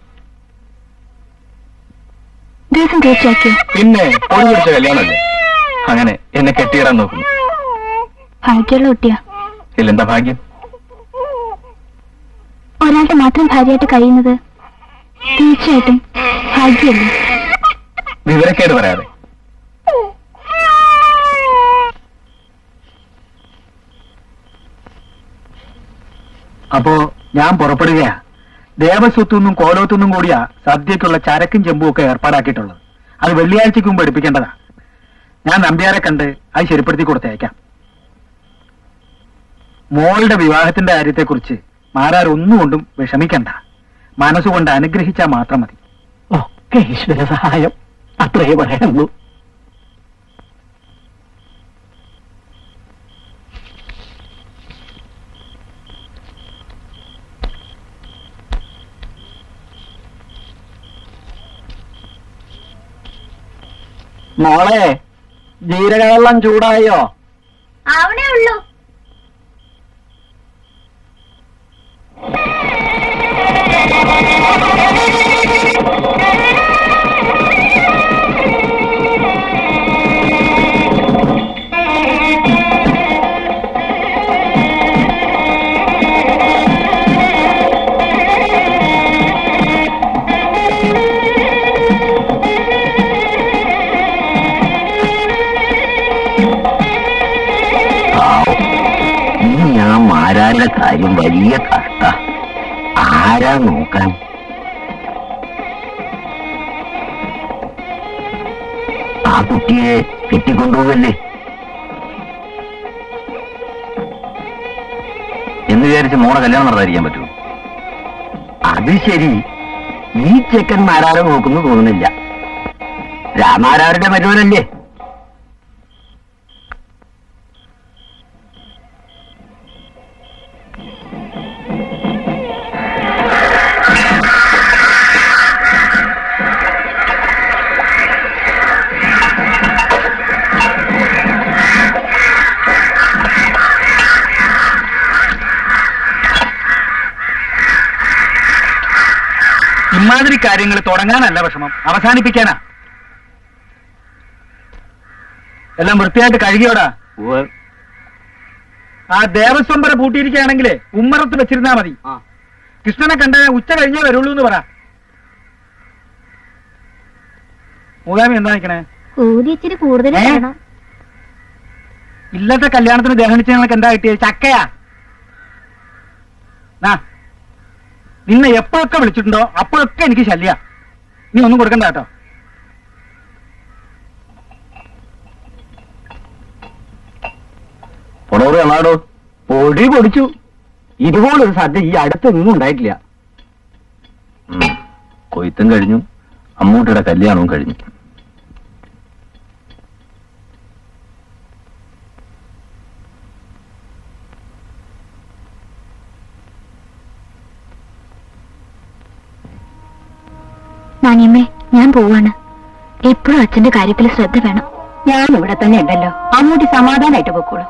This is a check. In there, all your Kalyana. Hangane in a Katira no. Hagalotia. Hilenda Hagi. Or at the Mathan Haria to Karinada. Teacher, Hagi. We were a kid over. Apo Yam Poropodia. They ever Sutun Koro to Nunguria, subject to La Charakin Jambuka or Parakitola. I will leave the Kumba to Picanda. Nan Ambia country, I shall repeat the Kurteka. Mold Vivat in the Arita Kurchi, Mara Unundum, Veshamikanda. Manasu and Anagrihicha Matramati. Oh, Kish, there is a higher. A player had a Mole, Jiragala and Judaio. How do you look? കാര്യം വലിയ കഷ്ട ആരാ നോക്കാൻ ആ കുട്ടിയെ കെട്ടിക്കൊണ്ടുപോകല്ലേ എന്ന് വിചാരിച്ച് മോളെ കല്യാണം നടത്താതിരിക്കാൻ പറ്റുമോ അത് ശരി ഈ ചെക്കന്മാരാരും നോക്കുന്നു തോന്നുന്നില്ല രാമാരാരുടെ മരുവനല്ലേ കാര്യങ്ങൾ തുടങ്ങാനല്ല വിഷമം അവസാനിപ്പിക്കാനാ എല്ലാം വൃത്തിയായിട്ട് കഴുകിയോടാ ആ ദേവസ്വം വരെ പൂട്ടിയിരിക്കുകയാണെങ്കിൽ ഉമ്മറത്ത് വെച്ചിരുന്നാ മതി കൃഷ്ണനെ കണ്ട ഉച്ച കഴിഞ്ഞേ വരുള്ളൂ എന്ന് പറ മൂതാമി എന്താ നിൽക്കണേ കൂടിച്ചിരി കൂടുതൽ വേണം ഇല്ലാത്ത കല്യാണത്തിന് ദേഹണിച്ചങ്ങൾക്ക് എന്താ കിട്ടിയ ചക്കയാ നിന്നെ എപ്പോഴൊക്കെ വിളിച്ചിട്ടുണ്ടോ അപ്പോഴൊക്കെ എനിക്ക് ശല്യ നീ ഒന്നും കൊടുക്കണ്ട കേട്ടോ പൊടോറ് എന്നാടോ പൊടി പൊടിച്ചു ഇതുപോലൊരു സദ്യ ഈ അടുത്തൊന്നും ഉണ്ടായിട്ടില്ല കൊയ്ത്തും കഴിഞ്ഞു അമ്മൂട്ടിയുടെ കല്യാണവും കഴിഞ്ഞു Nanime, Yampuana. A perch in the Caripilus at the Venom. Yan would at the Nedalo. Amut is some other night of a cool.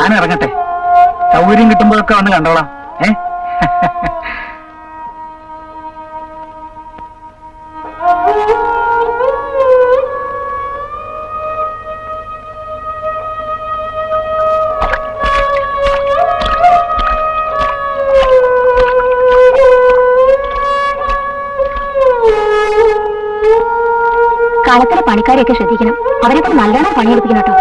ഞാൻ ഇറങ്ങട്ടെ, സൗകര്യം കിട്ടുമ്പോഴൊക്കെ വന്ന് കണ്ടോളാം. ഏ കളത്തിലെ പണിക്കാരെയൊക്കെ ശ്രദ്ധിക്കണം, അവരെ കൊണ്ട് നല്ലോണം പണിയെടുപ്പിക്കണം കേട്ടോ.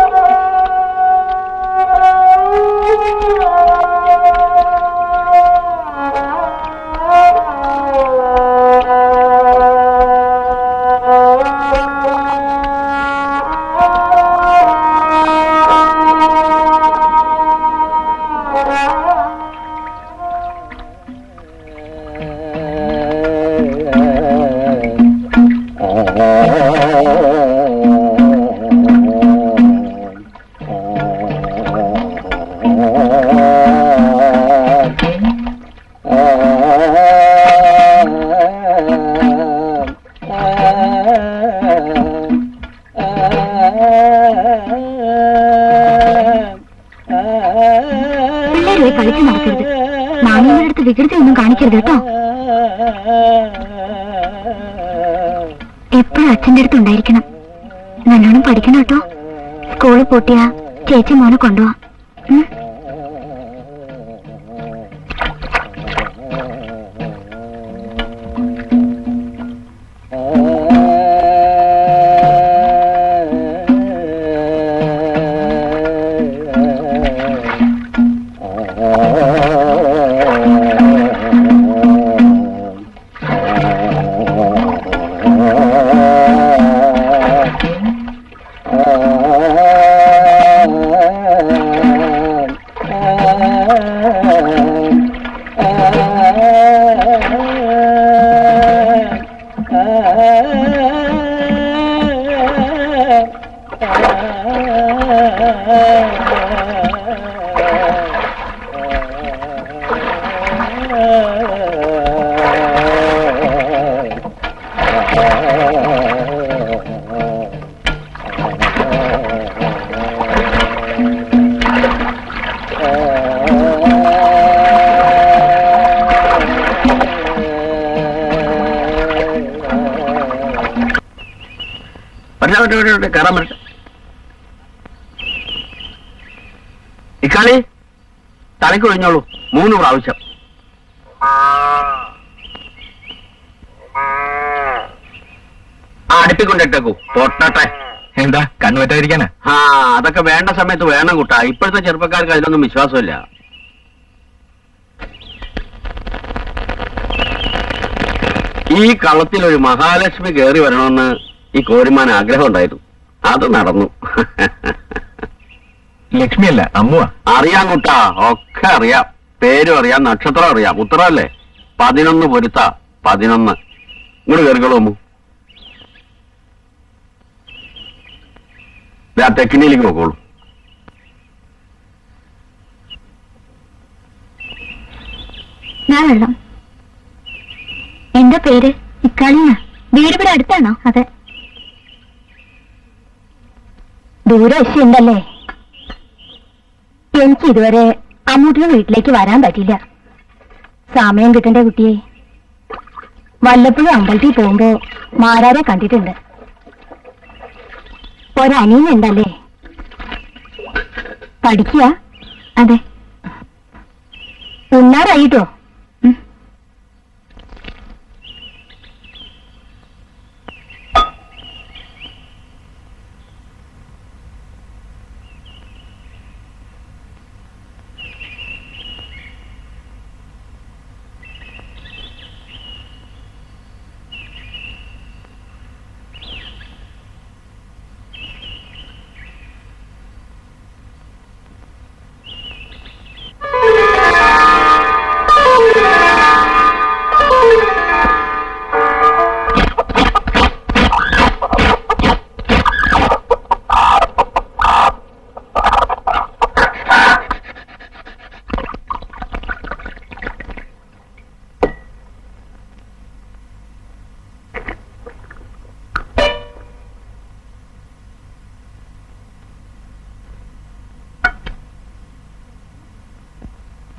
കുട്ടിയാ ചേച്ചി മോനെ കൊണ്ടുപോവാ. ഇക്കാളി തലയ്ക്ക് ഒഴിഞ്ഞോളൂ മൂന്ന് പ്രാവശ്യം. ആ അടുപ്പിക്കൊണ്ടിട്ടേക്കൂ, പൊട്ടട്ടെ. എന്താ കണ്ണുപറ്റാതിരിക്കാനാ? ആ അതൊക്കെ വേണ്ട സമയത്ത് വേണം കൂട്ടാ. ഇപ്പോഴത്തെ ചെറുപ്പക്കാർക്ക് അതിലൊന്നും വിശ്വാസമില്ല. ഈ കളത്തിൽ ഒരു മഹാലക്ഷ്മി കയറി വരണമെന്ന് ഈ കോരിമാൻ ആഗ്രഹം ഉണ്ടായിരുന്നു, അത് നടന്നു. ലക്ഷ്മിയല്ല അമ്മുവ. അറിയാം കുട്ടാ, ഒക്കെ അറിയാം. പേരും അറിയാം, നക്ഷത്രം അറിയാം. ഉത്തരല്ലേ പതിനൊന്ന് പൊരുത്ത പതിനൊന്ന്. ഇങ്ങോട്ട് കയറിക്കോളൂ അമ്മു. ആ തെക്കിനിയിലേക്ക് നോക്കോളൂ. എന്റെ പേര് ഇക്കാളിയ. വീട് ഇവിടെ അടുത്താണോ? അതെ, ദൂരം ഇശ്യുണ്ടല്ലേ. എനിക്ക് ഇതുവരെ അമ്മൂട്ടിന് വീട്ടിലേക്ക് വരാൻ പറ്റില്ല. സമയം കിട്ടണ്ടേ കുട്ടിയെ. വല്ലപ്പോഴും അമ്പലത്തിൽ പോകുമ്പോ മാരാരെ കണ്ടിട്ടുണ്ട്. ഒരനിയനുണ്ടല്ലേ, പഠിക്കുക. അതെ, ഉണ്ണാറായിട്ടോ?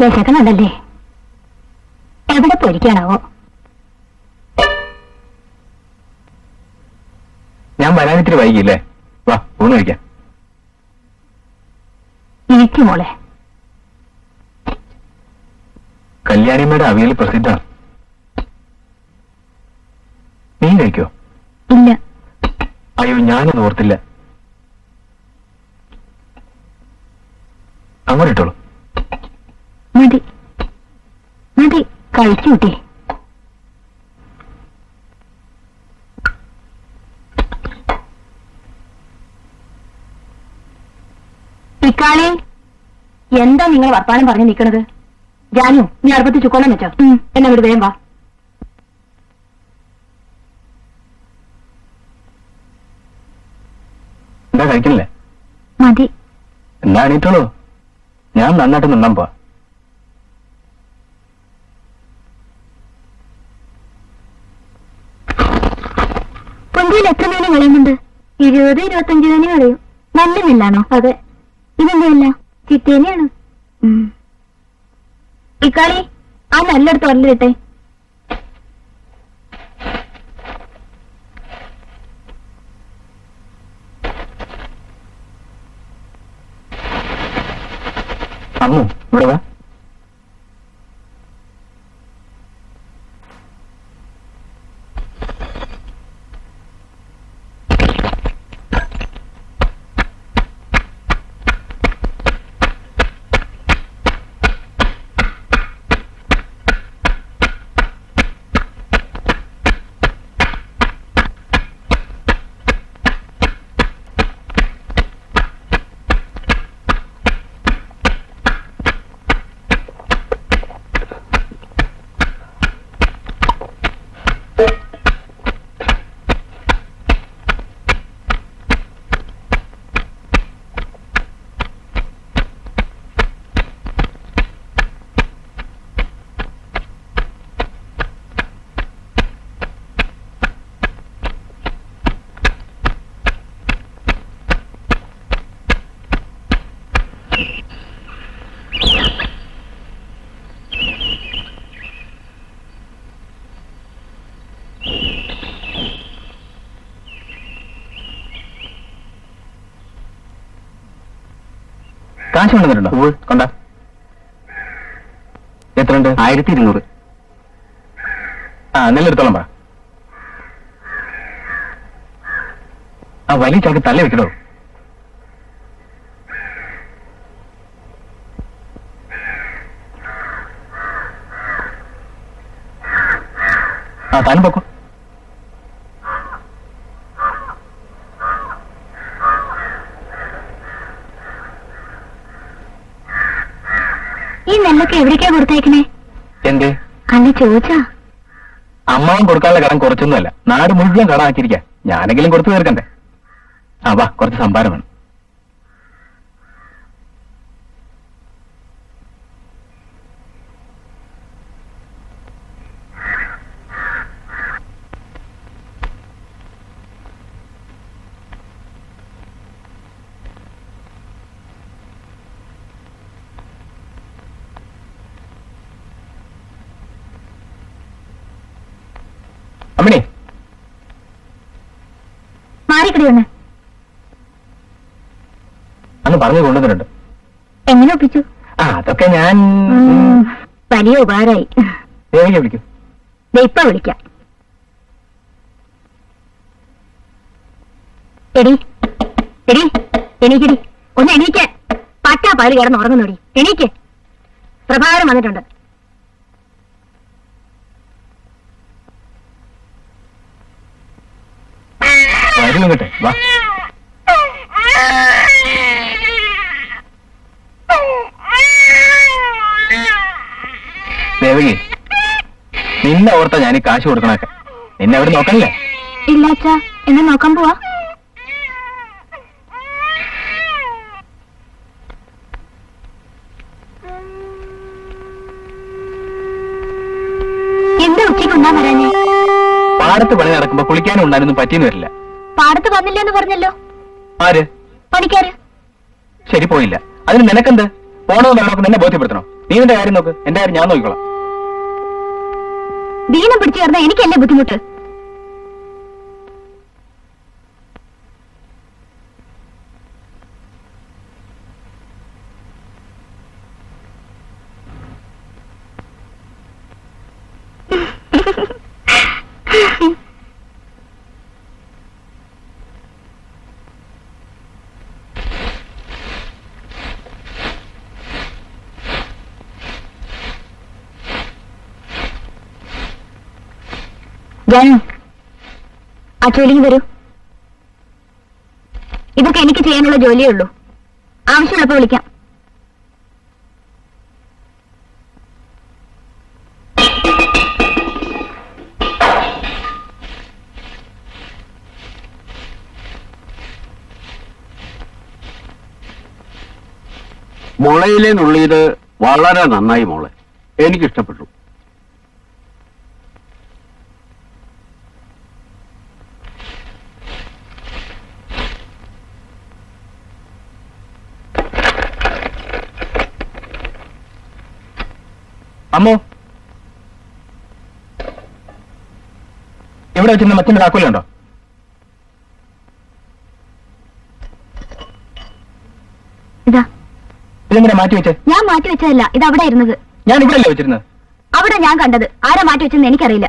വിശക്കുന്നുണ്ടല്ലേ? എവിടെ പോയിരിക്കാനാവോ? ഞാൻ വരാനിത്തിരി വൈകിയില്ലേ? വാ ഊണ് കഴിക്കാം. ഇരിക്കും മോളെ. കല്യാണിയമ്മയുടെ അവിയൽ പ്രസിദ്ധമാണ്. നീ കഴിക്കോ? ഇല്ല. അയ്യോ, ഞാനൊന്നും ഓർത്തില്ല. അങ്ങോട്ട് ഇട്ടോളൂ. മതി മതി, കഴിച്ചു കിട്ടി. ഇക്കാളെ എന്താ നിങ്ങൾ വർത്താനം പറഞ്ഞു നിൽക്കണത്? ജാനു, നീ അടുപ്പത്ത് ചുക്കോളം വെച്ചോ. എന്നെ വിട്, വേഗം വാ. എന്താ കഴിക്കണില്ലേ? മതി. എന്താ എണീറ്റോളൂ, ഞാൻ നന്നായിട്ട് നിന്നാൻ പോവാ. പൊന്തിയിൽ എത്ര മീനും കളയുന്നുണ്ട്? ഇരുപത് ഇരുപത്തഞ്ച് മീനും കളയും. നല്ല മീനാണോ? അതെ. ഇതെന്തല്ല ചിത്തേനെയാണ്. ഇക്കാളി, ആ നല്ലടത്ത് വരലിട്ടെ. അമ്മു ഇവിടെ വാ. കാശ് കൊണ്ടുവന്നിട്ടുണ്ടോ? കൊണ്ട. എത്രണ്ട്? ആയിരത്തി ഇരുന്നൂറ്. ആ നെല്ലെടുത്തോളം പറ. ആ വലിയ ചാക്ക് തല വെക്കണോ? ആ താനും പൊക്കോ. എവിടേക്കാ കൊടുത്തേക്കണേ? എന്ത് അന്ന് ചോദിച്ചാ? അമ്മാവൻ കൊടുക്കാനുള്ള കടം കുറച്ചൊന്നുമല്ല, നാട് മുഴുവൻ കടമാക്കിയിരിക്കാം. ഞാനെങ്കിലും കൊടുത്തു തീർക്കണ്ടേ? ആ വാ, കുറച്ച് സംഭാരം വേണം. അന്ന് പറഞ്ഞു കൊണ്ടുവന്നിട്ടുണ്ട്. എങ്ങനെ ഒപ്പിച്ചു? ആ അതൊക്കെ ഞാൻ. വലിയ ഉപകാരമായി. വിളിക്കൂ, ഇപ്പൊ വിളിക്കാം. എടി എടി എണീക്കടി, ഒന്ന് എണീക്ക. പറ്റാ പാല് കിടന്ന് ഉറങ്ങുന്നോടി, എണീക്ക്. പ്രഭാകരൻ വന്നിട്ടുണ്ട്. ങ്ങട്ടെ വാ. ദേവകി, നിന്നെ ഓർത്താ ഞാൻ ഈ കാശ് കൊടുക്കണൊക്കെ. നിന്നെ അവിടെ നോക്കണില്ലേ? ഇല്ലാച്ചാ, എന്നെ നോക്കാൻ പോവാ. എന്റെ ഉച്ചയ്ക്ക് ഉണ്ടാ വരാനേ? പാടത്ത് പണി നടക്കുമ്പോ കുളിക്കാനും ഉണ്ടാനൊന്നും പറ്റിയെന്ന് വരില്ല. പാടത്ത് വന്നില്ലെന്ന് പറഞ്ഞല്ലോ. ആര് പണിക്കാര്? ശരി പോയില്ല, അതിന് നിനക്കെന്ത്? പോണോ വേണോക്ക് നിന്നെ ബോധ്യപ്പെടുത്തണം. നീ നിന്റെ കാര്യം നോക്ക്, എന്റെ കാര്യം ഞാൻ നോക്കിക്കോളാം. ദീനം പിടിച്ചു ചേർന്ന എനിക്കല്ലേ ബുദ്ധിമുട്ട്. ജാനു, ആ ജോലിക്ക് വരൂ. ഇതൊക്കെ എനിക്ക് ചെയ്യാനുള്ള ജോലിയേ ഉള്ളൂ. ആവശ്യമുള്ളപ്പോൾ വിളിക്കാം. മുളയിലെ നുള്ളിയത് വളരെ നന്നായി മോളെ, എനിക്കിഷ്ടപ്പെട്ടു. അമ്മോ, എവിടെ വെച്ചിരുന്ന മച്ചന്റെ താക്കോലുണ്ടോ? ഇതെങ്ങനെ മാറ്റി വെച്ചേ? ഞാൻ മാറ്റി വെച്ചതല്ല, ഇത് അവിടെ ഇരുന്നത്. ഞാൻ ഇവിടെ അല്ലേ വെച്ചിരുന്നത്? അവിടെ ഞാൻ കണ്ടത്. ആരാ മാറ്റി വെച്ചെന്ന് എനിക്കറിയില്ല.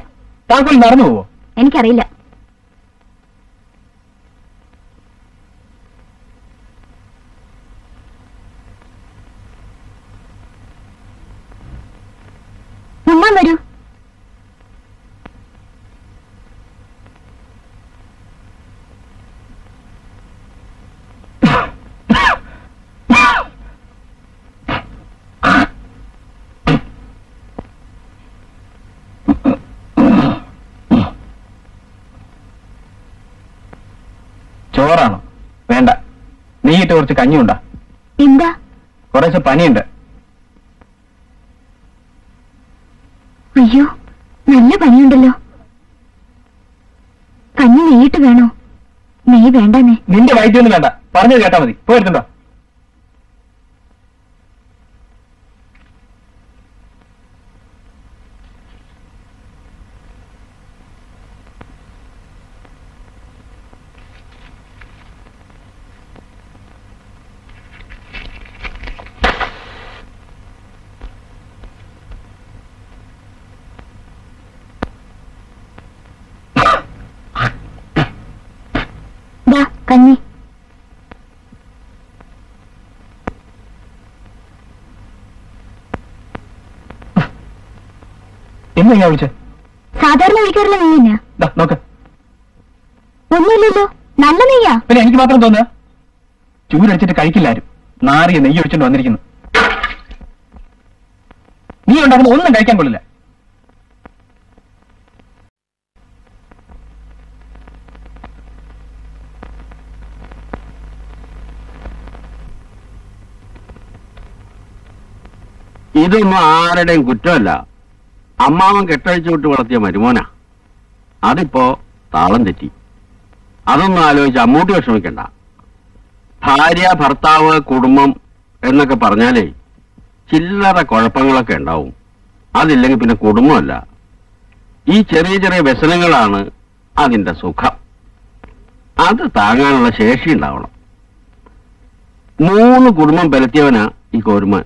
താക്കോൽ നടന്നു പോവോ? എനിക്കറിയില്ല. ഉമ്മ വരൂ. ചോറാണോ? വേണ്ട, നീ ഇട്ട് കുറച്ച് കഞ്ഞിയുണ്ടാ. എന്താ? കുറച്ച് പനിയുണ്ട്. അയ്യോ, നല്ല പനിയുണ്ടല്ലോ. കഞ്ഞി നെയ്യിട്ട് വേണോ? നെയ് വേണ്ടേ. നിന്റെ വൈദ്യൊന്നും വേണ്ട, പറഞ്ഞത് കേട്ടാ മതി. പോയിരുന്നുണ്ടോ? കഞ്ഞി. എന്നെയാ വിളിച്ചേ? സാധാരണ വിളിക്കാറില്ല. നെയ് തന്നെയാ. ഒന്നുമില്ലല്ലോ, നല്ല നെയ്യാ. പിന്നെ എനിക്ക് മാത്രം തോന്നുക, ചൂരടിച്ചിട്ട് കഴിക്കില്ലാരും. നാറിയ നെയ്യ് ഒഴിച്ചോണ്ട് വന്നിരിക്കുന്നു. നീ ഉണ്ടാക്കുന്ന ഒന്നും കഴിക്കാൻ കൊള്ളില്ല. ഇതൊന്നും ആരുടെയും കുറ്റമല്ല. അമ്മാവൻ കെട്ടഴിച്ചു വിട്ട് വളർത്തിയ മരുമോനാ. അതിപ്പോ താളം തെറ്റി. അതൊന്നും ആലോചിച്ച് അമ്മൂട്ടി വിഷമിക്കണ്ട. ഭാര്യ, ഭർത്താവ്, കുടുംബം എന്നൊക്കെ പറഞ്ഞാലേ ചില്ലറ കുഴപ്പങ്ങളൊക്കെ ഉണ്ടാവും. അതില്ലെങ്കിൽ പിന്നെ കുടുംബമല്ല. ഈ ചെറിയ ചെറിയ വ്യസനങ്ങളാണ് അതിൻ്റെ സുഖം. അത് താങ്ങാനുള്ള ശേഷി ഉണ്ടാവണം. മൂന്ന് കുടുംബം പെരുത്തിയവനാ ഈ കോരുമാൻ.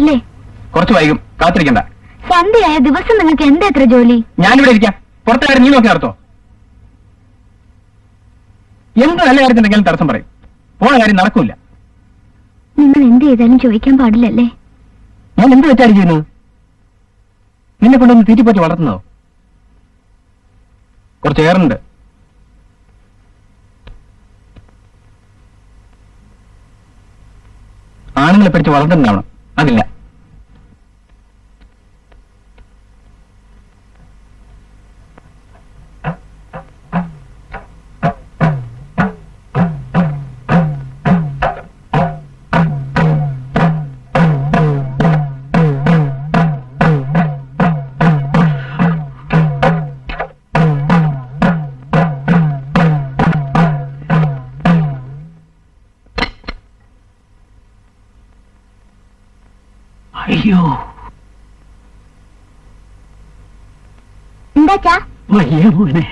ല്ലേ കുറച്ച് വൈകും, കാത്തിരിക്കണ്ട. സന്ധ്യയായ ദിവസം നിങ്ങൾക്ക് എന്താ എത്ര ജോലി? ഞാനിവിടെ ഇരിക്കാം. പുറത്തുകാരൻ നീ നോക്കി നടത്തോ? എന്ത് നല്ല കാര്യത്തിനെങ്കിലും തടസ്സം പറയും. പോണ കാര്യം നടക്കൂല. നിങ്ങൾ എന്ത് ചെയ്താലും ചോദിക്കാൻ പാടില്ലല്ലേ? ഞാൻ എന്ത് വെച്ചായിരിക്കുന്നു? നിന്നെ കൊണ്ടൊന്ന് തീറ്റിപ്പറ്റി വളർത്തുന്നോ? കുറച്ച് ഏറുണ്ട്. ആണുങ്ങളെ പിടിച്ച് വളർത്തുന്നുണ്ടാവണം, അതില്ല. വലിയ മോനെ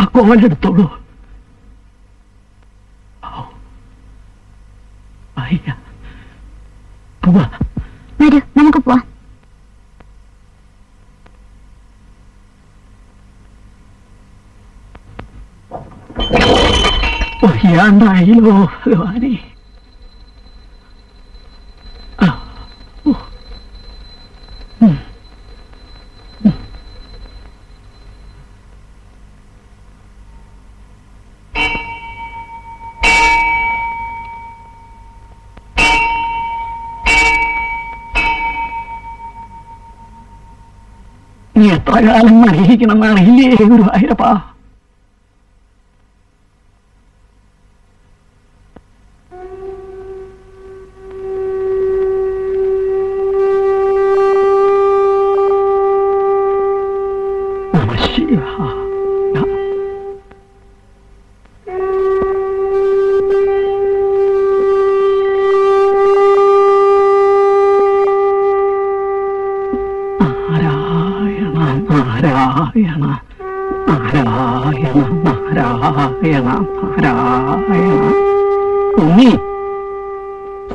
ആ കോലെടുത്തോളൂ. നമുക്ക് പോവാം. ഒയ്യാണ്ടായില്ലോ ഭഗവാനെ. നീ എത്ര കാലം മരഹിക്കണമെന്നാണ് ഇല്ലേ ഗുരുവായൂരപ്പ?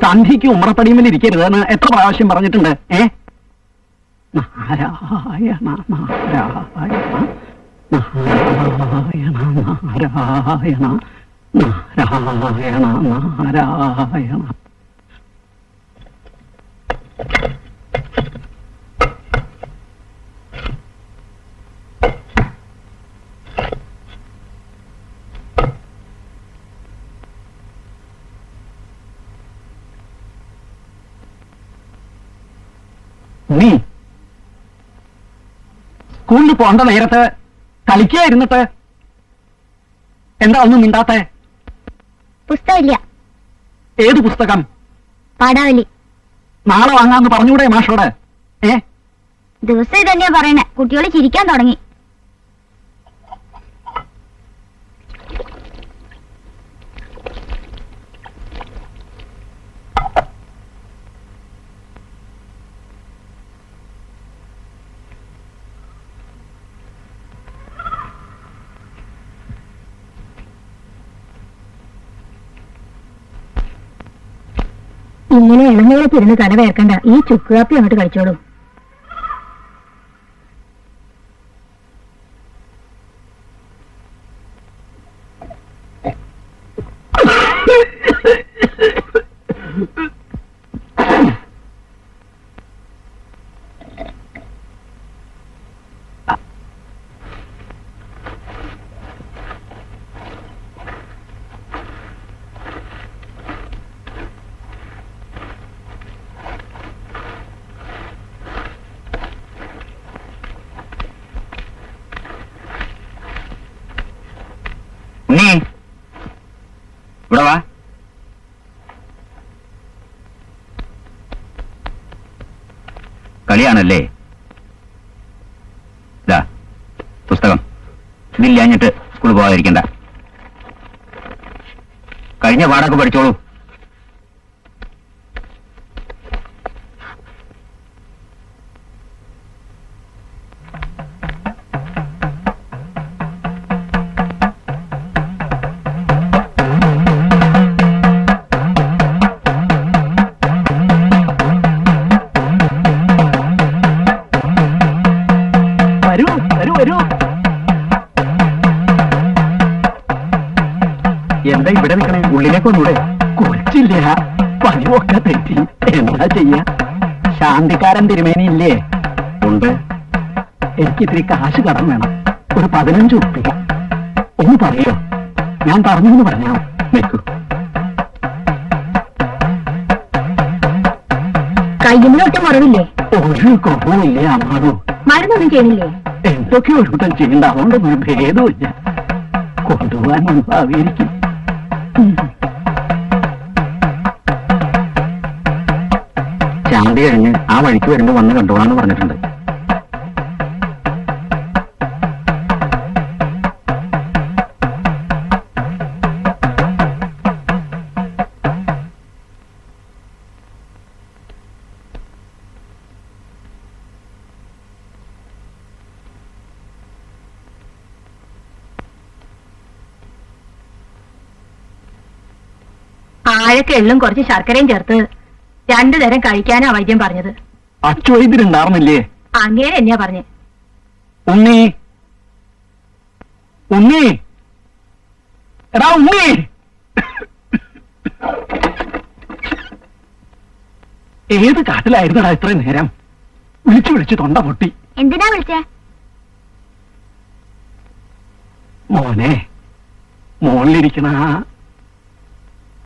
സന്ധിക്ക് ഉമ്മറപ്പടിയുമിൽ ഇരിക്കരുതെന്ന് എത്ര പ്രാവശ്യം പറഞ്ഞിട്ടുണ്ട്? ഏ നാരായണ നാരായണ നാരായണ നാരായണ നാരായണ നാരായണ. നീ സ്കൂളിൽ പോണ്ട നേരത്ത് കളിക്കായിരുന്നിട്ട് എന്താ ഒന്നും മിണ്ടാത്ത? പുസ്തകമില്ല. ഏത് പുസ്തകം? പാടാവലി. നാളെ വാങ്ങാന്ന് പറഞ്ഞൂടെ മാഷോട്? ഏ ദിവസം ഇതന്നെയാ പറയണേ. കുട്ടികളെ ചിരിക്കാൻ തുടങ്ങി. ഇങ്ങനെ ഇളനീളത്തിരുന്ന് തല വേർക്കണ്ട. ഈ ചുക്കുകാപ്പി അങ്ങോട്ട് കഴിച്ചോളൂ. ല്ലേ പുസ്തകം ഇതില്ലാഞ്ഞിട്ട് സ്കൂളിൽ പോകാതിരിക്കണ്ട. കഴിഞ്ഞ പാടൊക്കെ പഠിച്ചോളൂ. കൂടെ കൊച്ചില്ല, പതിവൊക്കെ തെറ്റി എന്താ ചെയ്യ? ശാന്തിക്കാരൻ തിരുമേനിയില്ലേ? ഉണ്ട്. എനിക്ക് ഇത്തിരി കാശ് കടം വേണം, ഒരു പതിനഞ്ച് ഉറുപ്പിക. ഒന്ന് പറയോ? ഞാൻ പറഞ്ഞെന്ന് പറഞ്ഞോ? നിൽക്കൂ, കയ്യിലൊട്ടും മറവില്ലേ? ഒരു കുറവില്ലേ അമ്മാവോ? മരുന്നൊന്നും ചെയ്യണില്ലേ? എന്തൊക്കെ ഒഴുട്ടം ചെയ്യണ്ട, അതുകൊണ്ടൊന്നും ഭേദമില്ല. കൊണ്ടുപോകാൻ മനസ്സാവിയിരിക്കും. ചാന്തി കഴിഞ്ഞ് ആ വഴിക്ക് വരുമ്പോ വന്ന് കണ്ടോളാന്ന് പറഞ്ഞിട്ടുണ്ട്. ആഴൊക്കെ എള്ളും കുറച്ച് ശർക്കരയും ചേർത്ത് രണ്ടു തരം കഴിക്കാനാ വൈദ്യം പറഞ്ഞത്. അച്ചുവൈദ്യണ്ടാർന്നില്ലേ? അങ്ങനെ എന്നെയാ പറഞ്ഞേ. ഉണ്ണി, ഉണ്ണി, എടാ ഉണ്ണി, ഏത് കാട്ടിലായിരുന്നടാ ഇത്രയും നേരം? വിളിച്ചു വിളിച്ചു തൊണ്ട പൊട്ടി. എന്തിനാ വിളിച്ചേ മോനെ? മോളിലിരിക്കണ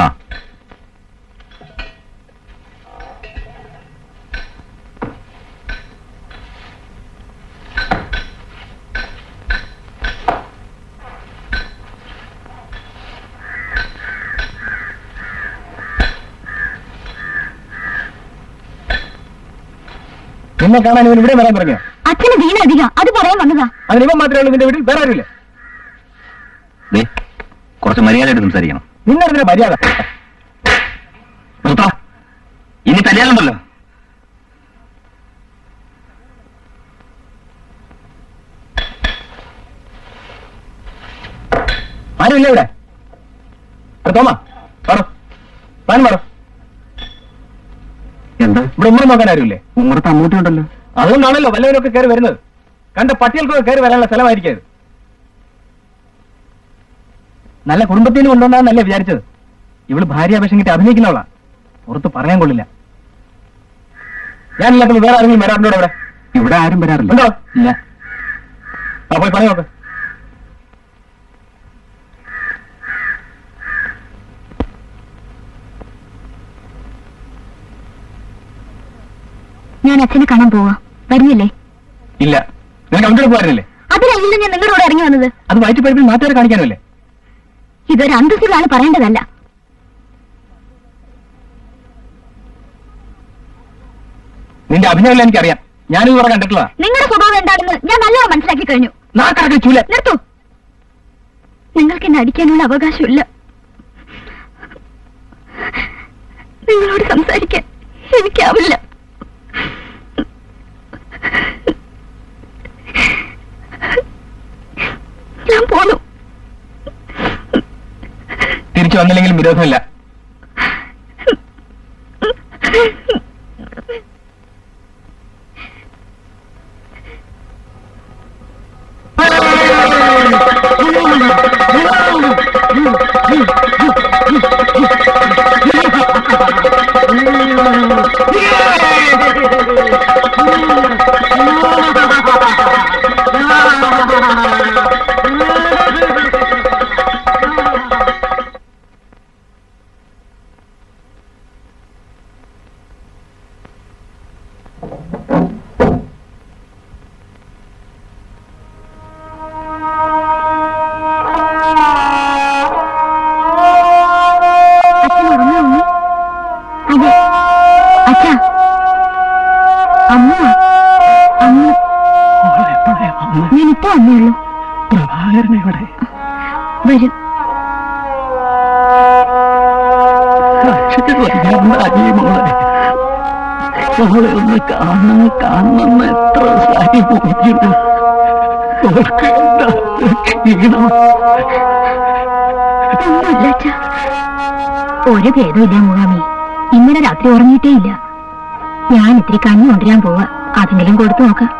ആ എന്നെ കാണാൻ ഇവൻ ഇവിടെ വരാൻ പറഞ്ഞോ? അച്ഛന് വീണധികം അത് പറയാൻ വന്നതാ. അതിന് ഇവൻ മാത്രമേ ഉള്ളൂ നിന്റെ വീട്ടിൽ, വേറെ ആരുമില്ല. കുറച്ച് മര്യാദയായിട്ട് സംസാരിക്കണം. നിന്നെ മര്യാദ ഇനി തല്ലിയാലുണ്ടല്ലോ. ആരുമില്ല ഇവിടെ. തോമാ പറോ, താൻ പറോ. എന്താ ഇവിടെ ഉമ്മർ നോക്കാൻ ആരുമില്ലേ? ഉമ്മറത്ത് അമ്മൂട്ടിയുണ്ടല്ലോ. അതുകൊണ്ടാണല്ലോ വല്ലവരൊക്കെ കയറി വരുന്നത്. കണ്ട പട്ടികൾക്കൊക്കെ കയറി വരാനുള്ള സ്ഥലമായിരിക്കും. നല്ല കുടുംബത്തിന് കൊണ്ടുവന്നാന്നല്ലേ വിചാരിച്ചത്. ഇവള് ഭാര്യ അപേക്ഷങ്ങിട്ട് അഭിനയിക്കുന്നവളാ, പുറത്ത് പറയാൻ കൊള്ളില്ല. ഞാനില്ലാത്തത് വേറെ ആരെങ്കിലും വരാറുണ്ടോ ഇവിടെ? ഇവിടെ ആരും വരാറില്ല. ഇല്ല. ആ പോയി പറയാ. ഞാൻ അച്ഛനെ കാണാൻ പോവാ, വരുന്നില്ലേ? ഇല്ല. ഞാൻ അവൻ്റെ പോകാറില്ലേ? അതിലല്ല ഞാൻ നിങ്ങളുടെ ഇറങ്ങി വന്നത്. അത് വയറ്റ് പഴുപ്പിൽ നാട്ടുകാരെ കാണിക്കാനല്ലേ? ഇതൊരു അന്തസ്സിലാണ്, പറയേണ്ടതല്ല. നിന്റെ അഭിനയം എനിക്കറിയാം, ഞാനും ഇവിടെ കണ്ടിട്ടുള്ള നിങ്ങളുടെ സ്വഭാവം എന്താണെന്ന് ഞാൻ നല്ലോണം മനസ്സിലാക്കി കഴിഞ്ഞു. നിർത്തു, നിങ്ങൾക്ക് എന്നെ അടിക്കാനുള്ള അവകാശമില്ല. നിങ്ങളോട് സംസാരിക്കാൻ എനിക്കാവില്ല. ഞാൻ പോന്നു. തിരിച്ചു വന്നില്ലെങ്കിലും വിരോധമില്ല. ഒരു ഭേദമില്ല മുഖാമി. ഇന്നലെ രാത്രി ഉറങ്ങിയിട്ടേ ഇല്ല. ഞാൻ ഇത്തിരി കഞ്ഞി കൊണ്ടുവരാൻ പോവാ, അതെങ്കിലും കൊടുത്തു നോക്കാം.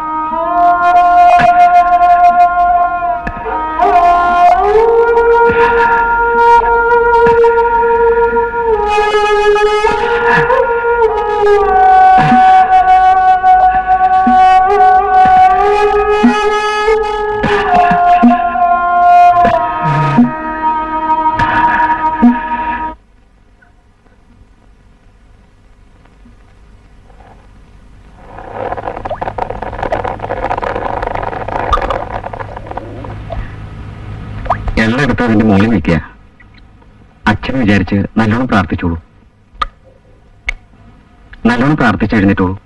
നല്ലോണം പ്രാർത്ഥിച്ചെഴുന്നേറ്റോളൂ.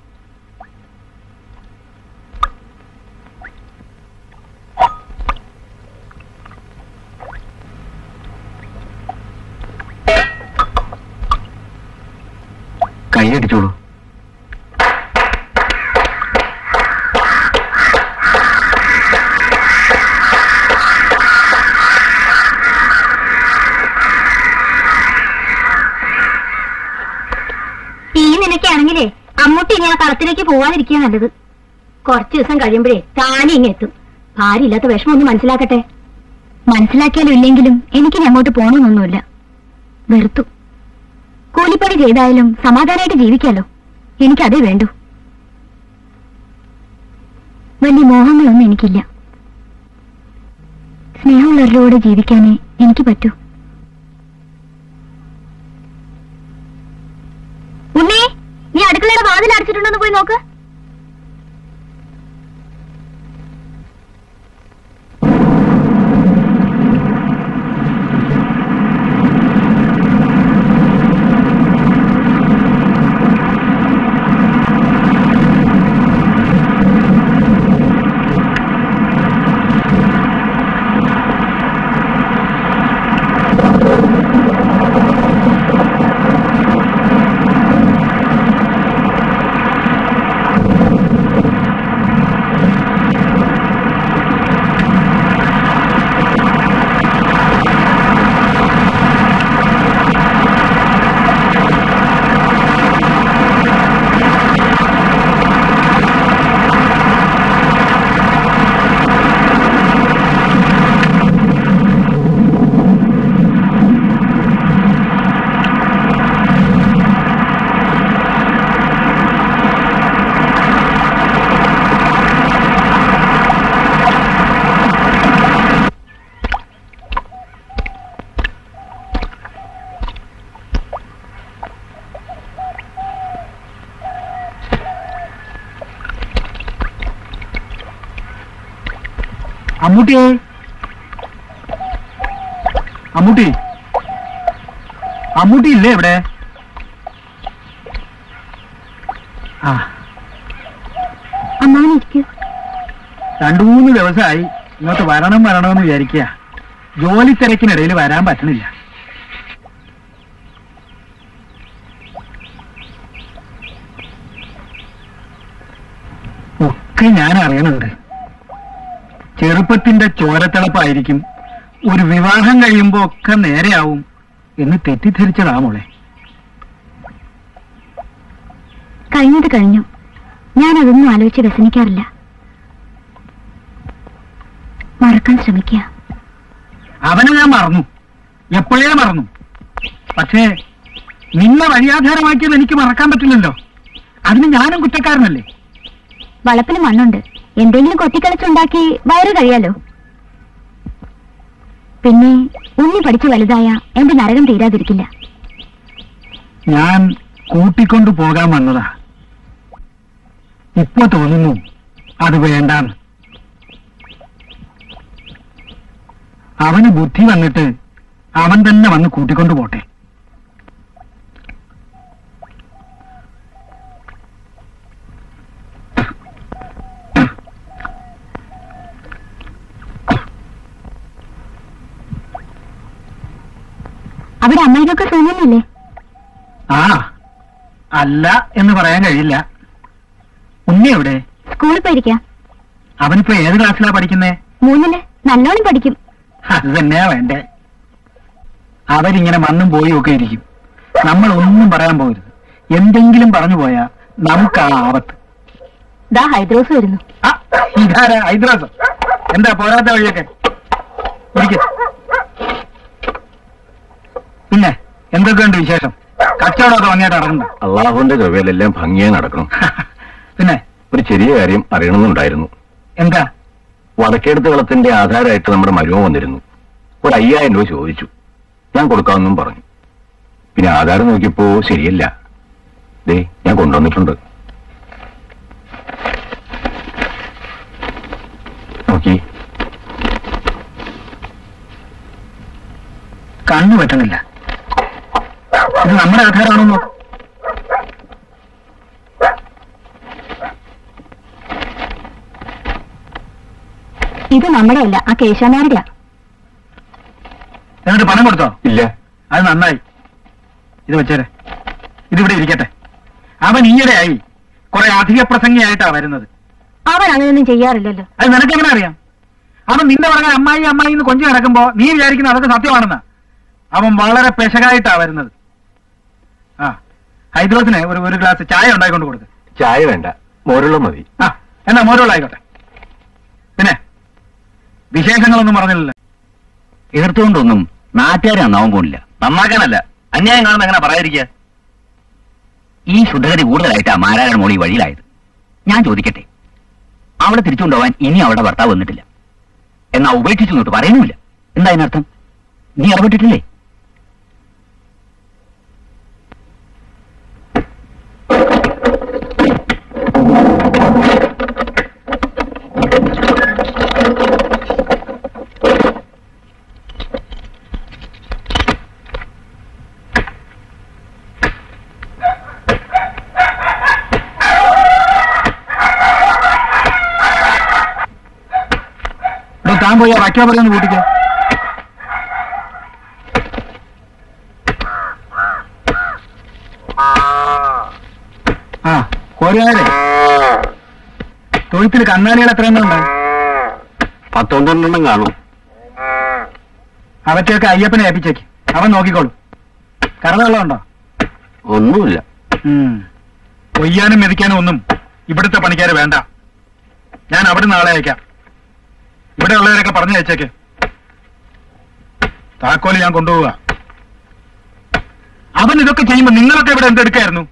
കൈയടിച്ചോളൂ. ണെങ്കിലേ അമ്മൂട്ടി ഇങ്ങനെ കളത്തിലേക്ക് പോവാതിരിക്കുക നല്ലത്. കുറച്ചു ദിവസം കഴിയുമ്പോഴേ താനെ ഇങ്ങെത്തും. ഭാര്യ ഇല്ലാത്ത വിഷമം ഒന്ന് മനസ്സിലാക്കട്ടെ. മനസ്സിലാക്കിയാലും ഇല്ലെങ്കിലും എനിക്കിനി അങ്ങോട്ട് പോകണമെന്നൊന്നുമില്ല. വെറുത്തു കൂലിപ്പണി ചെയ്തായാലും സമാധാനമായിട്ട് ജീവിക്കാലോ. എനിക്കതേ വേണ്ടു. വലിയ മോഹങ്ങളൊന്നും എനിക്കില്ല. സ്നേഹമുള്ളവരുടെ കൂടെ ജീവിക്കാനേ എനിക്ക് പറ്റൂ. ഉണ്ണി, നീ അടുക്കളയുടെ വാതിൽ അടച്ചിട്ടുണ്ടെന്ന് പോയി നോക്ക്. അമ്മൂട്ടിയെ, അമ്മൂട്ടി, അമ്മൂട്ടി ഇല്ലേ ഇവിടെ? ആ രണ്ടു മൂന്ന് ദിവസമായി ഇങ്ങോട്ട് വരണം വരണമെന്ന് വിചാരിക്കുക. ജോലി തിരക്കിനിടയിൽ വരാൻ പറ്റണില്ല. ഒക്കെ ഞാൻ അറിയണുണ്ട്. ചെറുപ്പത്തിന്റെ ചോരത്തിളപ്പായിരിക്കും. ഒരു വിവാഹം കഴിയുമ്പോ ഒക്കെ നേരെയാവും എന്ന് തെറ്റിദ്ധരിച്ചതാ മോളെ. കഴിഞ്ഞത് കഴിഞ്ഞു. ഞാനതൊന്നും ആലോചിച്ച് വ്യസനിക്കാറില്ല. മറക്കാൻ ശ്രമിക്കുക. അവനെ ഞാൻ മറന്നു, എപ്പോഴേ മറന്നു. പക്ഷേ നിന്നെ വഴിയാധാരമാക്കിയത് എനിക്ക് മറക്കാൻ പറ്റില്ലല്ലോ. അതിന് ഞാനും കുറ്റക്കാരനല്ലേ? വളപ്പിന് മണ്ണുണ്ട്. എന്തെങ്കിലും കൊത്തിക്കളിച്ചുണ്ടാക്കി വയറ് കഴിയാലോ. പിന്നെ ഉണ്ണി പഠിച്ചു വലുതായ എന്റെ നരകം തീരാതിരിക്കില്ല. ഞാൻ കൂട്ടിക്കൊണ്ടു പോകാൻ വന്നതാ. ഇപ്പൊ തോന്നുന്നു അത് വേണ്ടാന്ന്. അവന് ബുദ്ധി വന്നിട്ട് അവൻ തന്നെ വന്ന് കൂട്ടിക്കൊണ്ടു പോട്ടെ. അവിടെ അമ്മയിലൊക്കെ സൂര്യനല്ലേ? ആ, അല്ല എന്ന് പറയാൻ കഴിയില്ല. ഉണ്ണി എവിടെ? സ്കൂളിൽ പോയിരിക്കാം. അവനിപ്പോ ഏത് ക്ലാസ്സിലാ പഠിക്കുന്നേ? മൂന്നില്. നല്ലോണം പഠിക്കും. അത് തന്നെയാ വേണ്ടേ. അവരിങ്ങനെ വന്നും പോയി ഒക്കെ ഇരിക്കും. നമ്മൾ ഒന്നും പറയാൻ പോകരുത്. എന്തെങ്കിലും പറഞ്ഞു പോയാ നമുക്ക് ആ ആപത്ത്. ദാ ഹൈദ്രോസ് വരുന്നു. ഹൈദ്രോസ് എന്താ പോരാത്ത വഴിയൊക്കെ? പിന്നെ എന്തൊക്കെയുണ്ട് വിശേഷം? കച്ചവടമൊക്കെ ഭംഗിയായിട്ട് നടക്കണ്ട? അള്ളാഹുവിന്റെ കൃപയിലെല്ലാം ഭംഗിയായി നടക്കണം. പിന്നെ ഒരു ചെറിയ കാര്യം അറിയണമെന്നുണ്ടായിരുന്നു. എന്താ? വടക്കേടുത്ത് കളത്തിന്റെ ആധാരമായിട്ട് നമ്മുടെ മരുമോ വന്നിരുന്നു. ഒരു അയ്യായിരം രൂപ ചോദിച്ചു. ഞാൻ കൊടുക്കാമെന്നും പറഞ്ഞു. പിന്നെ ആധാരം നോക്കിയപ്പോ ശരിയല്ല. ദേ ഞാൻ കൊണ്ടുവന്നിട്ടുണ്ട്, നോക്കി. കണ്ണു പറ്റണില്ല. ഇത് നമ്മുടെ ആധാരമാണോ? ഇത് നമ്മുടെ അല്ല, ആ കേശവനാരുടെ. എന്നിട്ട് പണം കൊടുത്തോ? ഇല്ല. അത് നന്നായി. ഇത് വെച്ചേരെ, ഇതിവിടെ ഇരിക്കട്ടെ. അവൻ ഈയിടെ ആയി കുറെ അധിക പ്രസംഗിയായിട്ടാ വരുന്നത്. അവൻ അങ്ങനെയൊന്നും ചെയ്യാറില്ലല്ലോ. അത് നിനക്കെങ്ങനെ അറിയാം? അവൻ നിന്റെ പറഞ്ഞ അമ്മായി അമ്മായി എന്ന് കൊഞ്ചു നടക്കുമ്പോ നീ വിചാരിക്കുന്ന അതൊക്കെ സത്യമാണെന്നാ. അവൻ വളരെ പെശകായിട്ടാ വരുന്നത്. ആ ഹൈദ്രോസിന് ഒരു ഒരു ഗ്ലാസ് ചായ ഉണ്ടായിക്കൊണ്ട് കൊടുക്ക്. ചായ വേണ്ട, മോരുള്ള മതി. ആ എന്നാ മോരുള്ളായിക്കോട്ടെ. പിന്നെ വിശേഷങ്ങളൊന്നും പറഞ്ഞില്ലല്ലോ. എതിർത്തുകൊണ്ടൊന്നും നാട്ടുകാരെ നന്നാവാൻ പോണില്ല. നന്നാക്കാനല്ല, അന്യായം കാണുന്ന എങ്ങനെ പറയാതിരിക്കുക. ഈ ശുദ്ധഗതി കൂടുതലായിട്ടാ മാരാരായ മോളി വഴിയിലായത്. ഞാൻ ചോദിക്കട്ടെ, അവളെ തിരിച്ചുകൊണ്ടുപോകാൻ ഇനി അവളുടെ ഭർത്താവ് വന്നിട്ടില്ല. എന്നാ ഉപേക്ഷിച്ചു നോട്ട് പറയുന്നില്ല. എന്താ അതിനർത്ഥം? നീ ഇടപെട്ടിട്ടില്ലേ? പോയി വാക്യാ പറയുന്ന കൂട്ടിക്ക. ആ കോരുകാരെ, തൊഴുത്തിൽ കന്നാലികൾ എത്ര എണ്ണം ഉണ്ട്? പത്തൊമ്പതെണ്ണം കാണും. അവറ്റൊക്കെ അയ്യപ്പനെ ഏൽപ്പിച്ചേക്ക്, അവൻ നോക്കിക്കോളും. കറവെള്ളമുണ്ടോ? ഒന്നുമില്ല. കൊയ്യാനും മെതിക്കാനും ഒന്നും ഇവിടുത്തെ പണിക്കാർ വേണ്ട. ഞാൻ അവിടെ നാളെ അയക്കാം. ഇവിടെ ഉള്ളവരൊക്കെ പറഞ്ഞു അയച്ചേക്ക്. താക്കോല് ഞാൻ കൊണ്ടുപോവുക. അവൻ ഇതൊക്കെ ചെയ്യുമ്പോ നിങ്ങളൊക്കെ ഇവിടെ എന്തെടുക്കായിരുന്നു?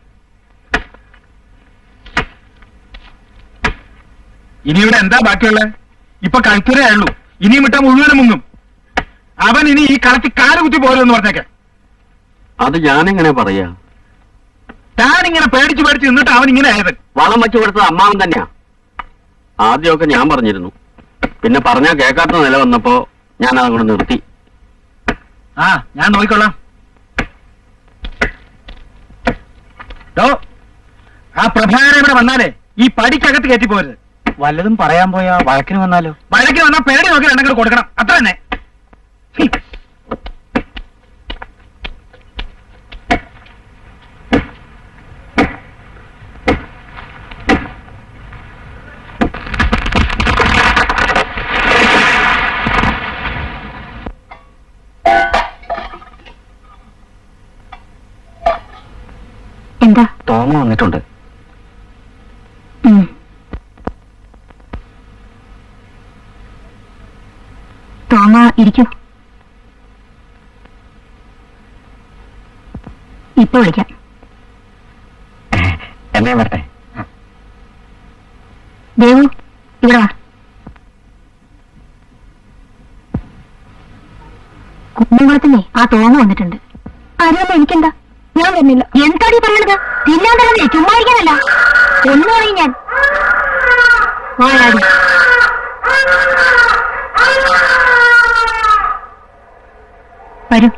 ഇനി ഇവിടെ എന്താ ബാക്കിയുള്ളത്? ഇപ്പൊ കളിത്തരേ ഉള്ളൂ. ഇനിയും വിട്ടാൽ മുഴുവനും മുങ്ങും. അവൻ ഇനി ഈ കളത്തി കാലുകുത്തി പോലെന്ന് പറഞ്ഞേക്കെ. അത് ഞാനെങ്ങനെ പറയാ? താനിങ്ങനെ പേടിച്ചു പേടിച്ച് നിന്നിട്ട് അവൻ ഇങ്ങനെ ആയത്. വളം വച്ചു കൊടുത്തത് അമ്മാവൻ തന്നെയാ. ആദ്യമൊക്കെ ഞാൻ പറഞ്ഞിരുന്നു, പിന്നെ പറഞ്ഞാൽ കേൾക്കാത്ത നില വന്നപ്പോ ഞാൻ അതങ്ങോട്ട് നിർത്തി. ആ ഞാൻ നോക്കിക്കൊള്ളാം. ആ പ്രഭാകരൻ ഇവിടെ വന്നാലേ ഈ പടിക്കകത്ത് കയറ്റി പോകരുത്. വല്ലതും പറയാൻ പോയാ വഴക്കിന് വന്നാലോ? വഴക്കിന് വന്നാൽ പേടി നോക്കി രണ്ടെങ്കിലും കൊടുക്കണം, അത്ര തന്നെ. തോമ വന്നിട്ടുണ്ട്. തോമ ഇരിക്കൂ, ഇപ്പൊ വിളിക്കാം. എന്നെ വരട്ടെ. ദേവു ഇവിടെ വാ. കുഞ്ഞുങ്ങളെ ആ തോമ വന്നിട്ടുണ്ട്. അറിയാമോ? എനിക്കെന്താ, ഞാൻ വരുന്നില്ല. എന്താടി പറയണത്? തിന്നാൻ തന്നെ ചുമ്മാരിക്കാനല്ല, ഒന്നും അറിയും ഞാൻ. വരൂ.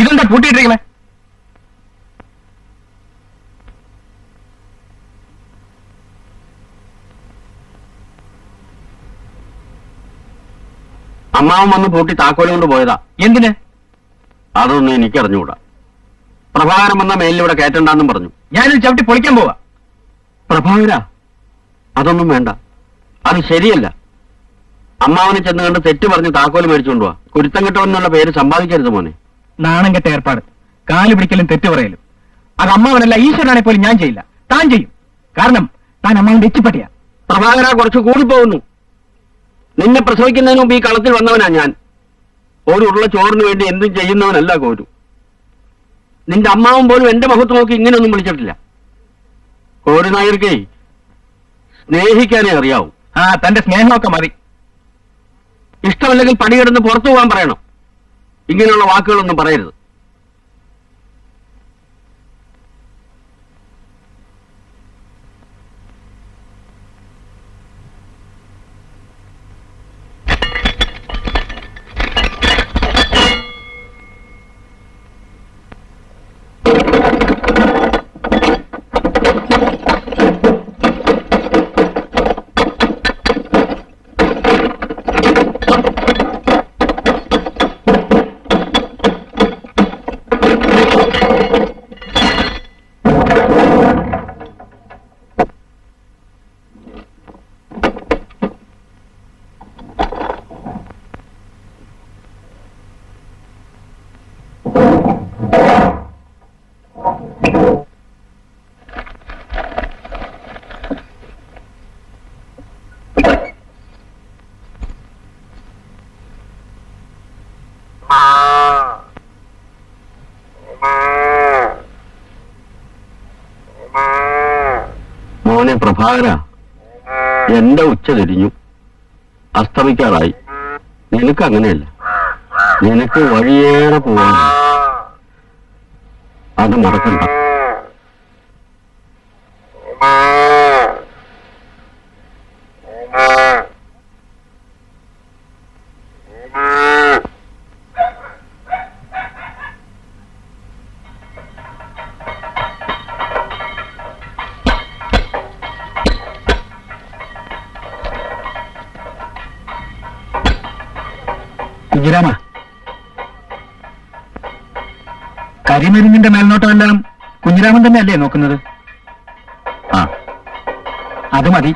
ഇതെന്താ പൂട്ടിയിട്ടിരിക്കണേ? അമ്മാവൻ വന്ന് പൂട്ടി താക്കോല് കൊണ്ട് പോയതാ. എന്തിന്? അതൊന്നും എനിക്കറിഞ്ഞുകൂടാ. പ്രഭാകരൻ വന്ന മേലിലൂടെ കയറ്റണ്ടെന്നും പറഞ്ഞു. ഞാനിത് ചവിട്ടി പൊളിക്കാൻ പോവാ. പ്രഭാകരാ, അതൊന്നും വേണ്ട, അത് ശരിയല്ല. അമ്മാവനെ ചെന്ന് കണ്ട് തെറ്റ് പറഞ്ഞ് താക്കോല് മേടിച്ചുകൊണ്ടുവാ. കുരുത്തം കെട്ടവെന്നുള്ള പേര് സമ്പാദിക്കരുത് മോനെ. നാണം കെട്ട ഏർപ്പാട്, കാല് പിടിക്കലും തെറ്റ് പറയലും. അത് അമ്മാവനല്ല ഈശ്വരനാണെങ്കിൽ പോലും ഞാൻ ചെയ്യില്ല, താൻ ചെയ്യും. കാരണം താൻ അമ്മാവന്റെ എച്ചിപ്പട്ടിയാ. പ്രഭാകരാ, കുറച്ച് കൂടിപ്പോകുന്നു. നിന്നെ പ്രസവിക്കുന്നതിന് മുമ്പ് ഈ കളത്തിൽ വന്നവനാ ഞാൻ. ഒരു ഉരുള ചോറിന് വേണ്ടി എന്തും ചെയ്യുന്നവനല്ല ഗോരു. നിന്റെ അമ്മാവൻ പോലും എന്റെ മുഖത്ത് നോക്കി ഇങ്ങനെയൊന്നും വിളിച്ചിട്ടില്ല. കോടി നായർക്ക് സ്നേഹിക്കാനേ അറിയാവൂ. ആ തന്റെ സ്നേഹമൊക്കെ മതി. ഇഷ്ടമല്ലെങ്കിൽ പണിയെടുന്ന് പുറത്തു പോകാൻ പറയണം. ഇങ്ങനെയുള്ള വാക്കുകളൊന്നും പറയരുത്. പ്രഭാകര, എന്റെ ഉച്ച തിരിഞ്ഞു, അസ്തമിക്കാറായി. നിനക്ക് അങ്ങനെയല്ല, നിനക്ക് വഴിയേറെ പോവാൻ. അത് മറക്കണ്ട. കരിമരുന്നിന്റെ മേൽനോട്ടം എല്ലാം കുഞ്ഞിരാമൻ തന്നെയല്ലേ നോക്കുന്നത്? ആ, അത് മതി.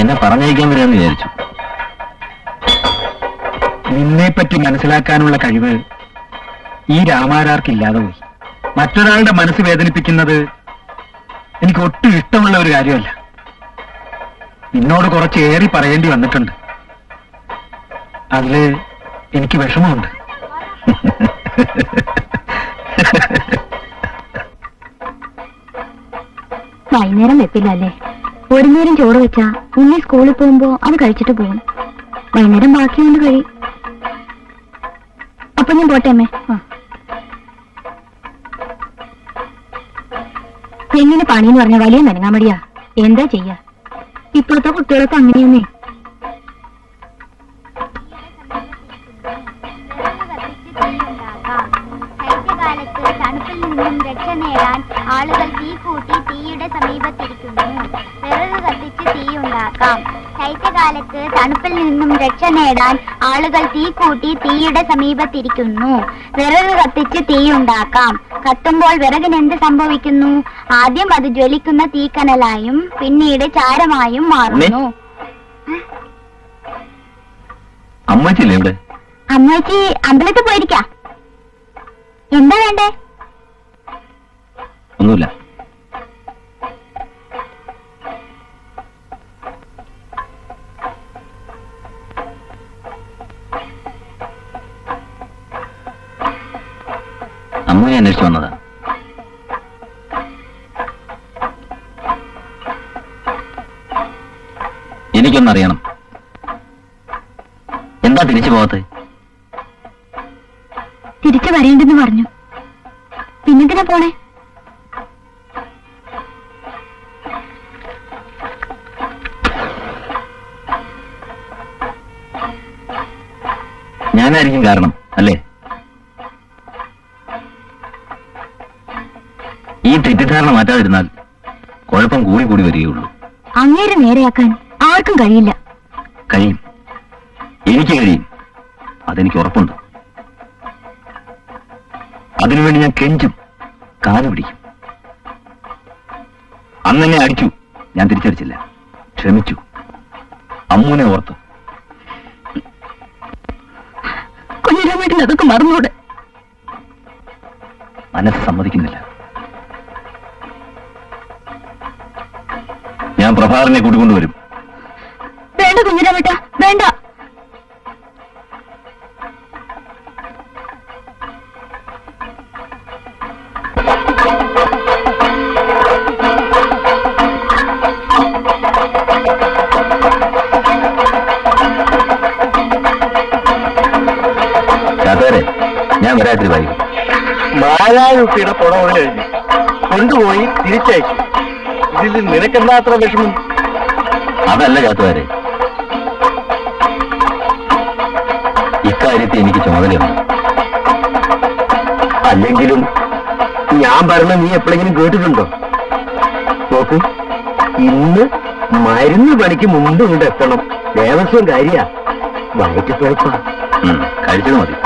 എന്നെ പറഞ്ഞയക്കാൻ വരാമെന്ന് വിചാരിച്ചു. നിന്നെപ്പറ്റി മനസ്സിലാക്കാനുള്ള കഴിവ് ഈ രാമാരാർക്കില്ലാതെ പോയി. മറ്റൊരാളുടെ മനസ്സ് വേദനിപ്പിക്കുന്നത് എനിക്ക് ഒട്ടും ഇഷ്ടമുള്ള ഒരു കാര്യമല്ല. നിന്നോട് കുറച്ചേറി പറയേണ്ടി വന്നിട്ടുണ്ട്, അതില് എനിക്ക് വിഷമമുണ്ട്. വൈകുന്നേരം വെപ്പില്ല അല്ലേ? ഒരു നേരം ചോറ് വെച്ചാ ഉണ്ണി സ്കൂളിൽ പോകുമ്പോ അത് കഴിച്ചിട്ട് പോകും. വൈകുന്നേരം ബാക്കി കൊണ്ട് കഴി. അപ്പൊ ഞാൻ പോട്ടെ അമ്മേ. എങ്ങനെ പണിയെന്ന് പറഞ്ഞ വലിയ നനങ്ങാൻ മടിയാ. എന്താ ചെയ്യാ, ഇപ്പോഴത്തെ കുട്ടികളൊക്കെ അങ്ങനെയാന്നേ. ശൈത്യകാലത്ത് തണുപ്പിൽ നിന്നും രക്ഷ നേടാൻ ആളുകൾ തീ കൂട്ടി തീയുടെ സമീപത്തിരിക്കുന്നു. വിറക് കത്തിച്ച് തീയുണ്ടാക്കാം. ശൈത്യകാലത്ത് തണുപ്പിൽ നിന്നും രക്ഷ നേടാൻ ആളുകൾ തീ കൂട്ടി തീയുടെ സമീപത്തിരിക്കുന്നു. വിറക് കത്തിച്ച് തീയുണ്ടാക്കാം. കത്തുമ്പോൾ വിറകിനെന്ത് സംഭവിക്കുന്നു? ആദ്യം അത് ജ്വലിക്കുന്ന തീക്കനലായും പിന്നീട് ചാരമായും മാറുന്നു. അമ്മച്ചി അമ്പലത്തിൽ പോയിരിക്കാം. എന്താ വേണ്ടേ? ഒന്നുമില്ല. അമ്മയെ അന്വേഷിച്ചു വന്നതാ. എനിക്കൊന്നറിയണം, എന്താ തിരിച്ചു പോകാത്ത? തിരിച്ചു വരേണ്ടെന്ന് പറഞ്ഞു, പിന്നെന്തിനാ പോണേ? ഞാനായിരിക്കും കാരണം അല്ലേ? ഈ തെറ്റിദ്ധാരണ മാറ്റാതിരുന്നാൽ കുഴപ്പം കൂടി കൂടി വരികയുള്ളൂ. അങ്ങേരെ നേരെയാക്കാൻ ആർക്കും കഴിയില്ല. കഴിയും, എനിക്ക് കഴിയും, അതെനിക്ക് ഉറപ്പുണ്ട്. അതിനുവേണ്ടി ഞാൻ കെഞ്ചും, കാലു പിടിക്കും. അന്നെന്നെ അടിച്ചു, ഞാൻ തിരിച്ചടിച്ചില്ല, ക്ഷമിച്ചു, അമ്മൂനെ ഓർത്തു. കുഞ്ഞിന്റെ വീട്ടിൽ അതൊക്കെ മറന്നൂടെ? മനസ്സ് സമ്മതിക്കുന്നില്ല. ഞാൻ പ്രഭാകരനെ കൂട്ടിക്കൊണ്ടുവരും. വേണ്ട കുഞ്ഞിരാമേട്ട, വേണ്ട. ഞാൻ വരാതിരി വായിക്കും. നാലായിരം രൂപയുടെ പണം അവന് കഴിഞ്ഞു കൊണ്ടുപോയി തിരിച്ചയച്ചു. ഇതിൽ നിനക്കെന്താ അത്ര വിഷമം? അതല്ല ചാത്തുകാരെ, ഇക്കാര്യത്തിൽ എനിക്ക് ചുമതലയുണ്ട്. അല്ലെങ്കിലും ഞാൻ പറഞ്ഞ നീ എപ്പോഴെങ്കിലും കേട്ടിട്ടുണ്ടോ? നോക്കൂ, ഇന്ന് മരുന്ന് പണിക്ക് മുമ്പ് ഇവിടെ എത്തണം. ദേവസ്വം കാര്യ വയറ്റ് തുഴപ്പ കഴിച്ചത് മതി.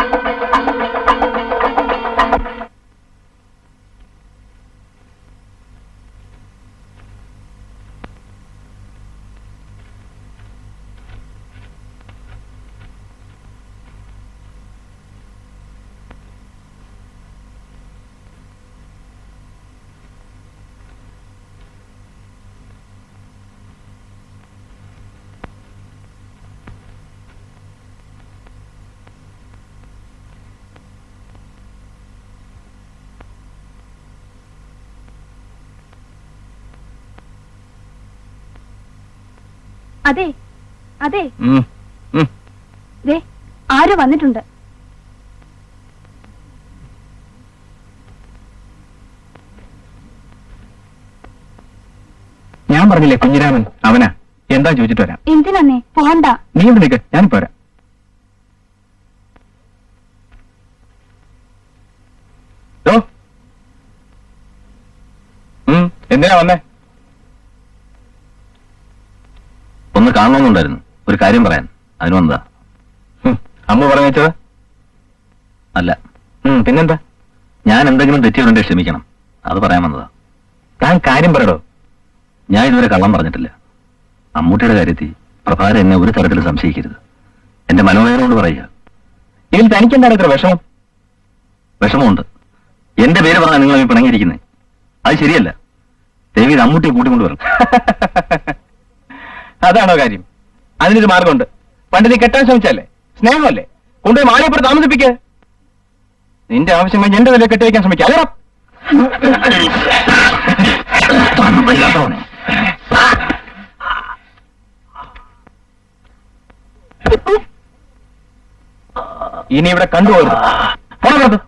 അതെ അതെ, ആരോ വന്നിട്ടുണ്ട്. ഞാൻ പറഞ്ഞില്ലേ കുഞ്ഞിരാമൻ അവനാ. എന്താ ചോദിച്ചിട്ട് വരാം. എന്തിനാന്നേ? പോണ്ട, നീ ഇവിടെ നിൽക്ക്, ഞാനിപ്പോ വരാം. എന്തിനാ വന്നേ? ഒന്ന് കാണണമെന്നുണ്ടായിരുന്നു, ഒരു കാര്യം പറയാൻ. അതിന് വന്നതാ. അമ്മ പറഞ്ഞത് അല്ല, പിന്നെന്താ? ഞാൻ എന്തെങ്കിലും തെറ്റിയുണ്ടെ ക്ഷമിക്കണം, അത് പറയാൻ വന്നതാ. താൻ കാര്യം പറയടോ. ഞാൻ ഇതുവരെ കള്ളം പറഞ്ഞിട്ടില്ല. അമ്മൂട്ടിയുടെ കാര്യത്തിൽ പ്രഭാരം എന്നെ ഒരു തരത്തിൽ സംശയിക്കരുത്. എന്റെ മനോവേദനോട് പറയുക. ഇതിൽ തനിക്കെന്താണ് ഇത്ര വിഷമം? വിഷമമുണ്ട്. എന്റെ പേര് പറഞ്ഞാൽ നിങ്ങൾ ഈ പിണങ്ങിയിരിക്കുന്നത്, അത് ശരിയല്ല. ദേവി അമ്മൂട്ടിയെ കൂട്ടിക്കൊണ്ട് വരും. അതാണോ കാര്യം? അതിനൊരു മാർഗമുണ്ട്. പണ്ട് നീ കെട്ടാൻ ശ്രമിച്ചല്ലേ, സ്നേഹമല്ലേ, കൊണ്ടുപോയി മാളിയപ്പുറത്ത് താമസിപ്പിക്കുക. നിന്റെ ആവശ്യം കഴിഞ്ഞ് എന്റെ നില കെട്ടിവെക്കാൻ ശ്രമിക്കാം. അല്ലേ ഇനി ഇവിടെ കണ്ടുപോകരുത്. പോണത്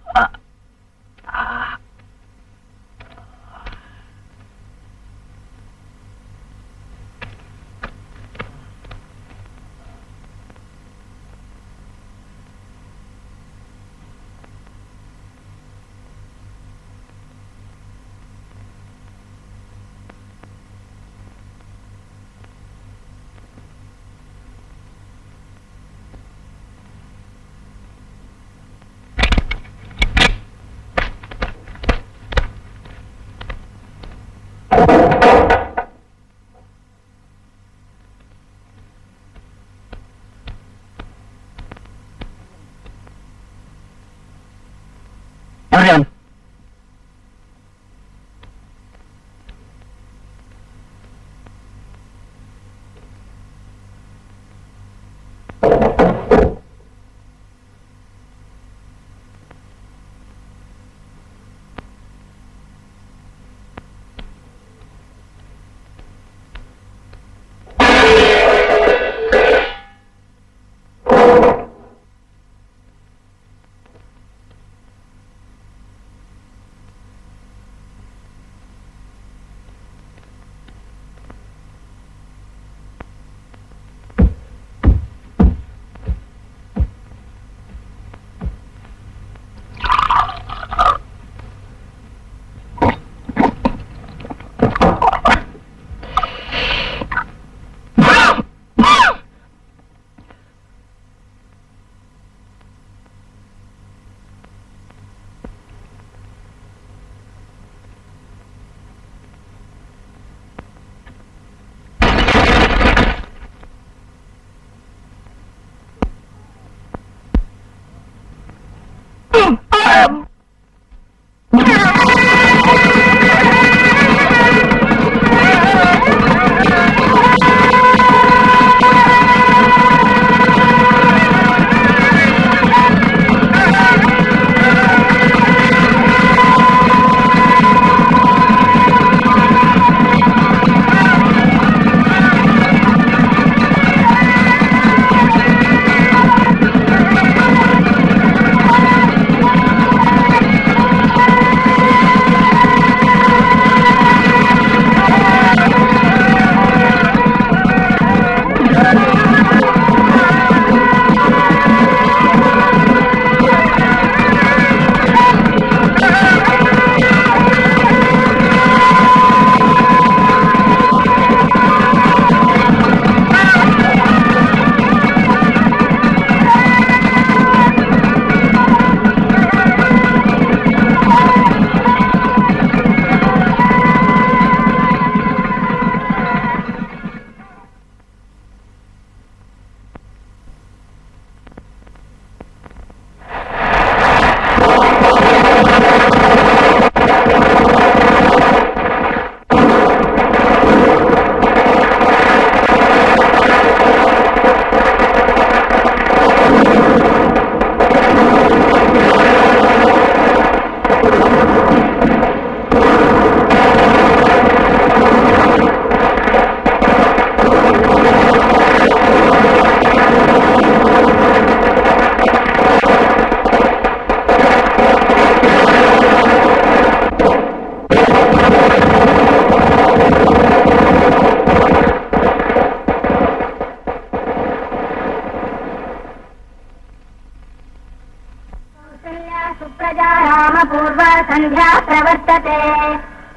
संध्या प्रवर्तते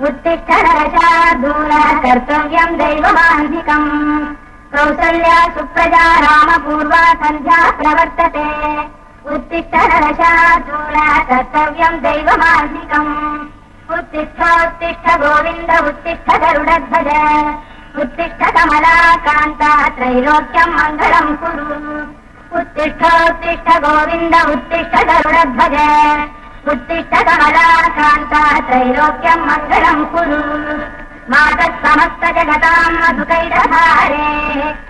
उत्तिष्ठ नरचा दूरा कर्तव्यं दैवमान्धिकं कौसल्या सुप्रजा रामपूर्वा संध्या प्रवर्तते उत्तिष्ठ नरचा दूरा कर्तव्यं दैवमान्धिकम् उत्तिष्ठ उत्तिष्ठ गोविन्द उत्तिष्ठ गरुडध्वज उत्तिष्ठ कमलाकान्ता त्रैलोक्यं मङ्गलं कुरु उत्तिष्ठ उत्तिष्ठ गोविन्द उत्तिष्ठ गरुडध्वज उत्तिष्ठ कमलाकान्ता त्रैलोक्यं मङ्गलं कुरु मातः समस्त जगतां मधुकैरधारे।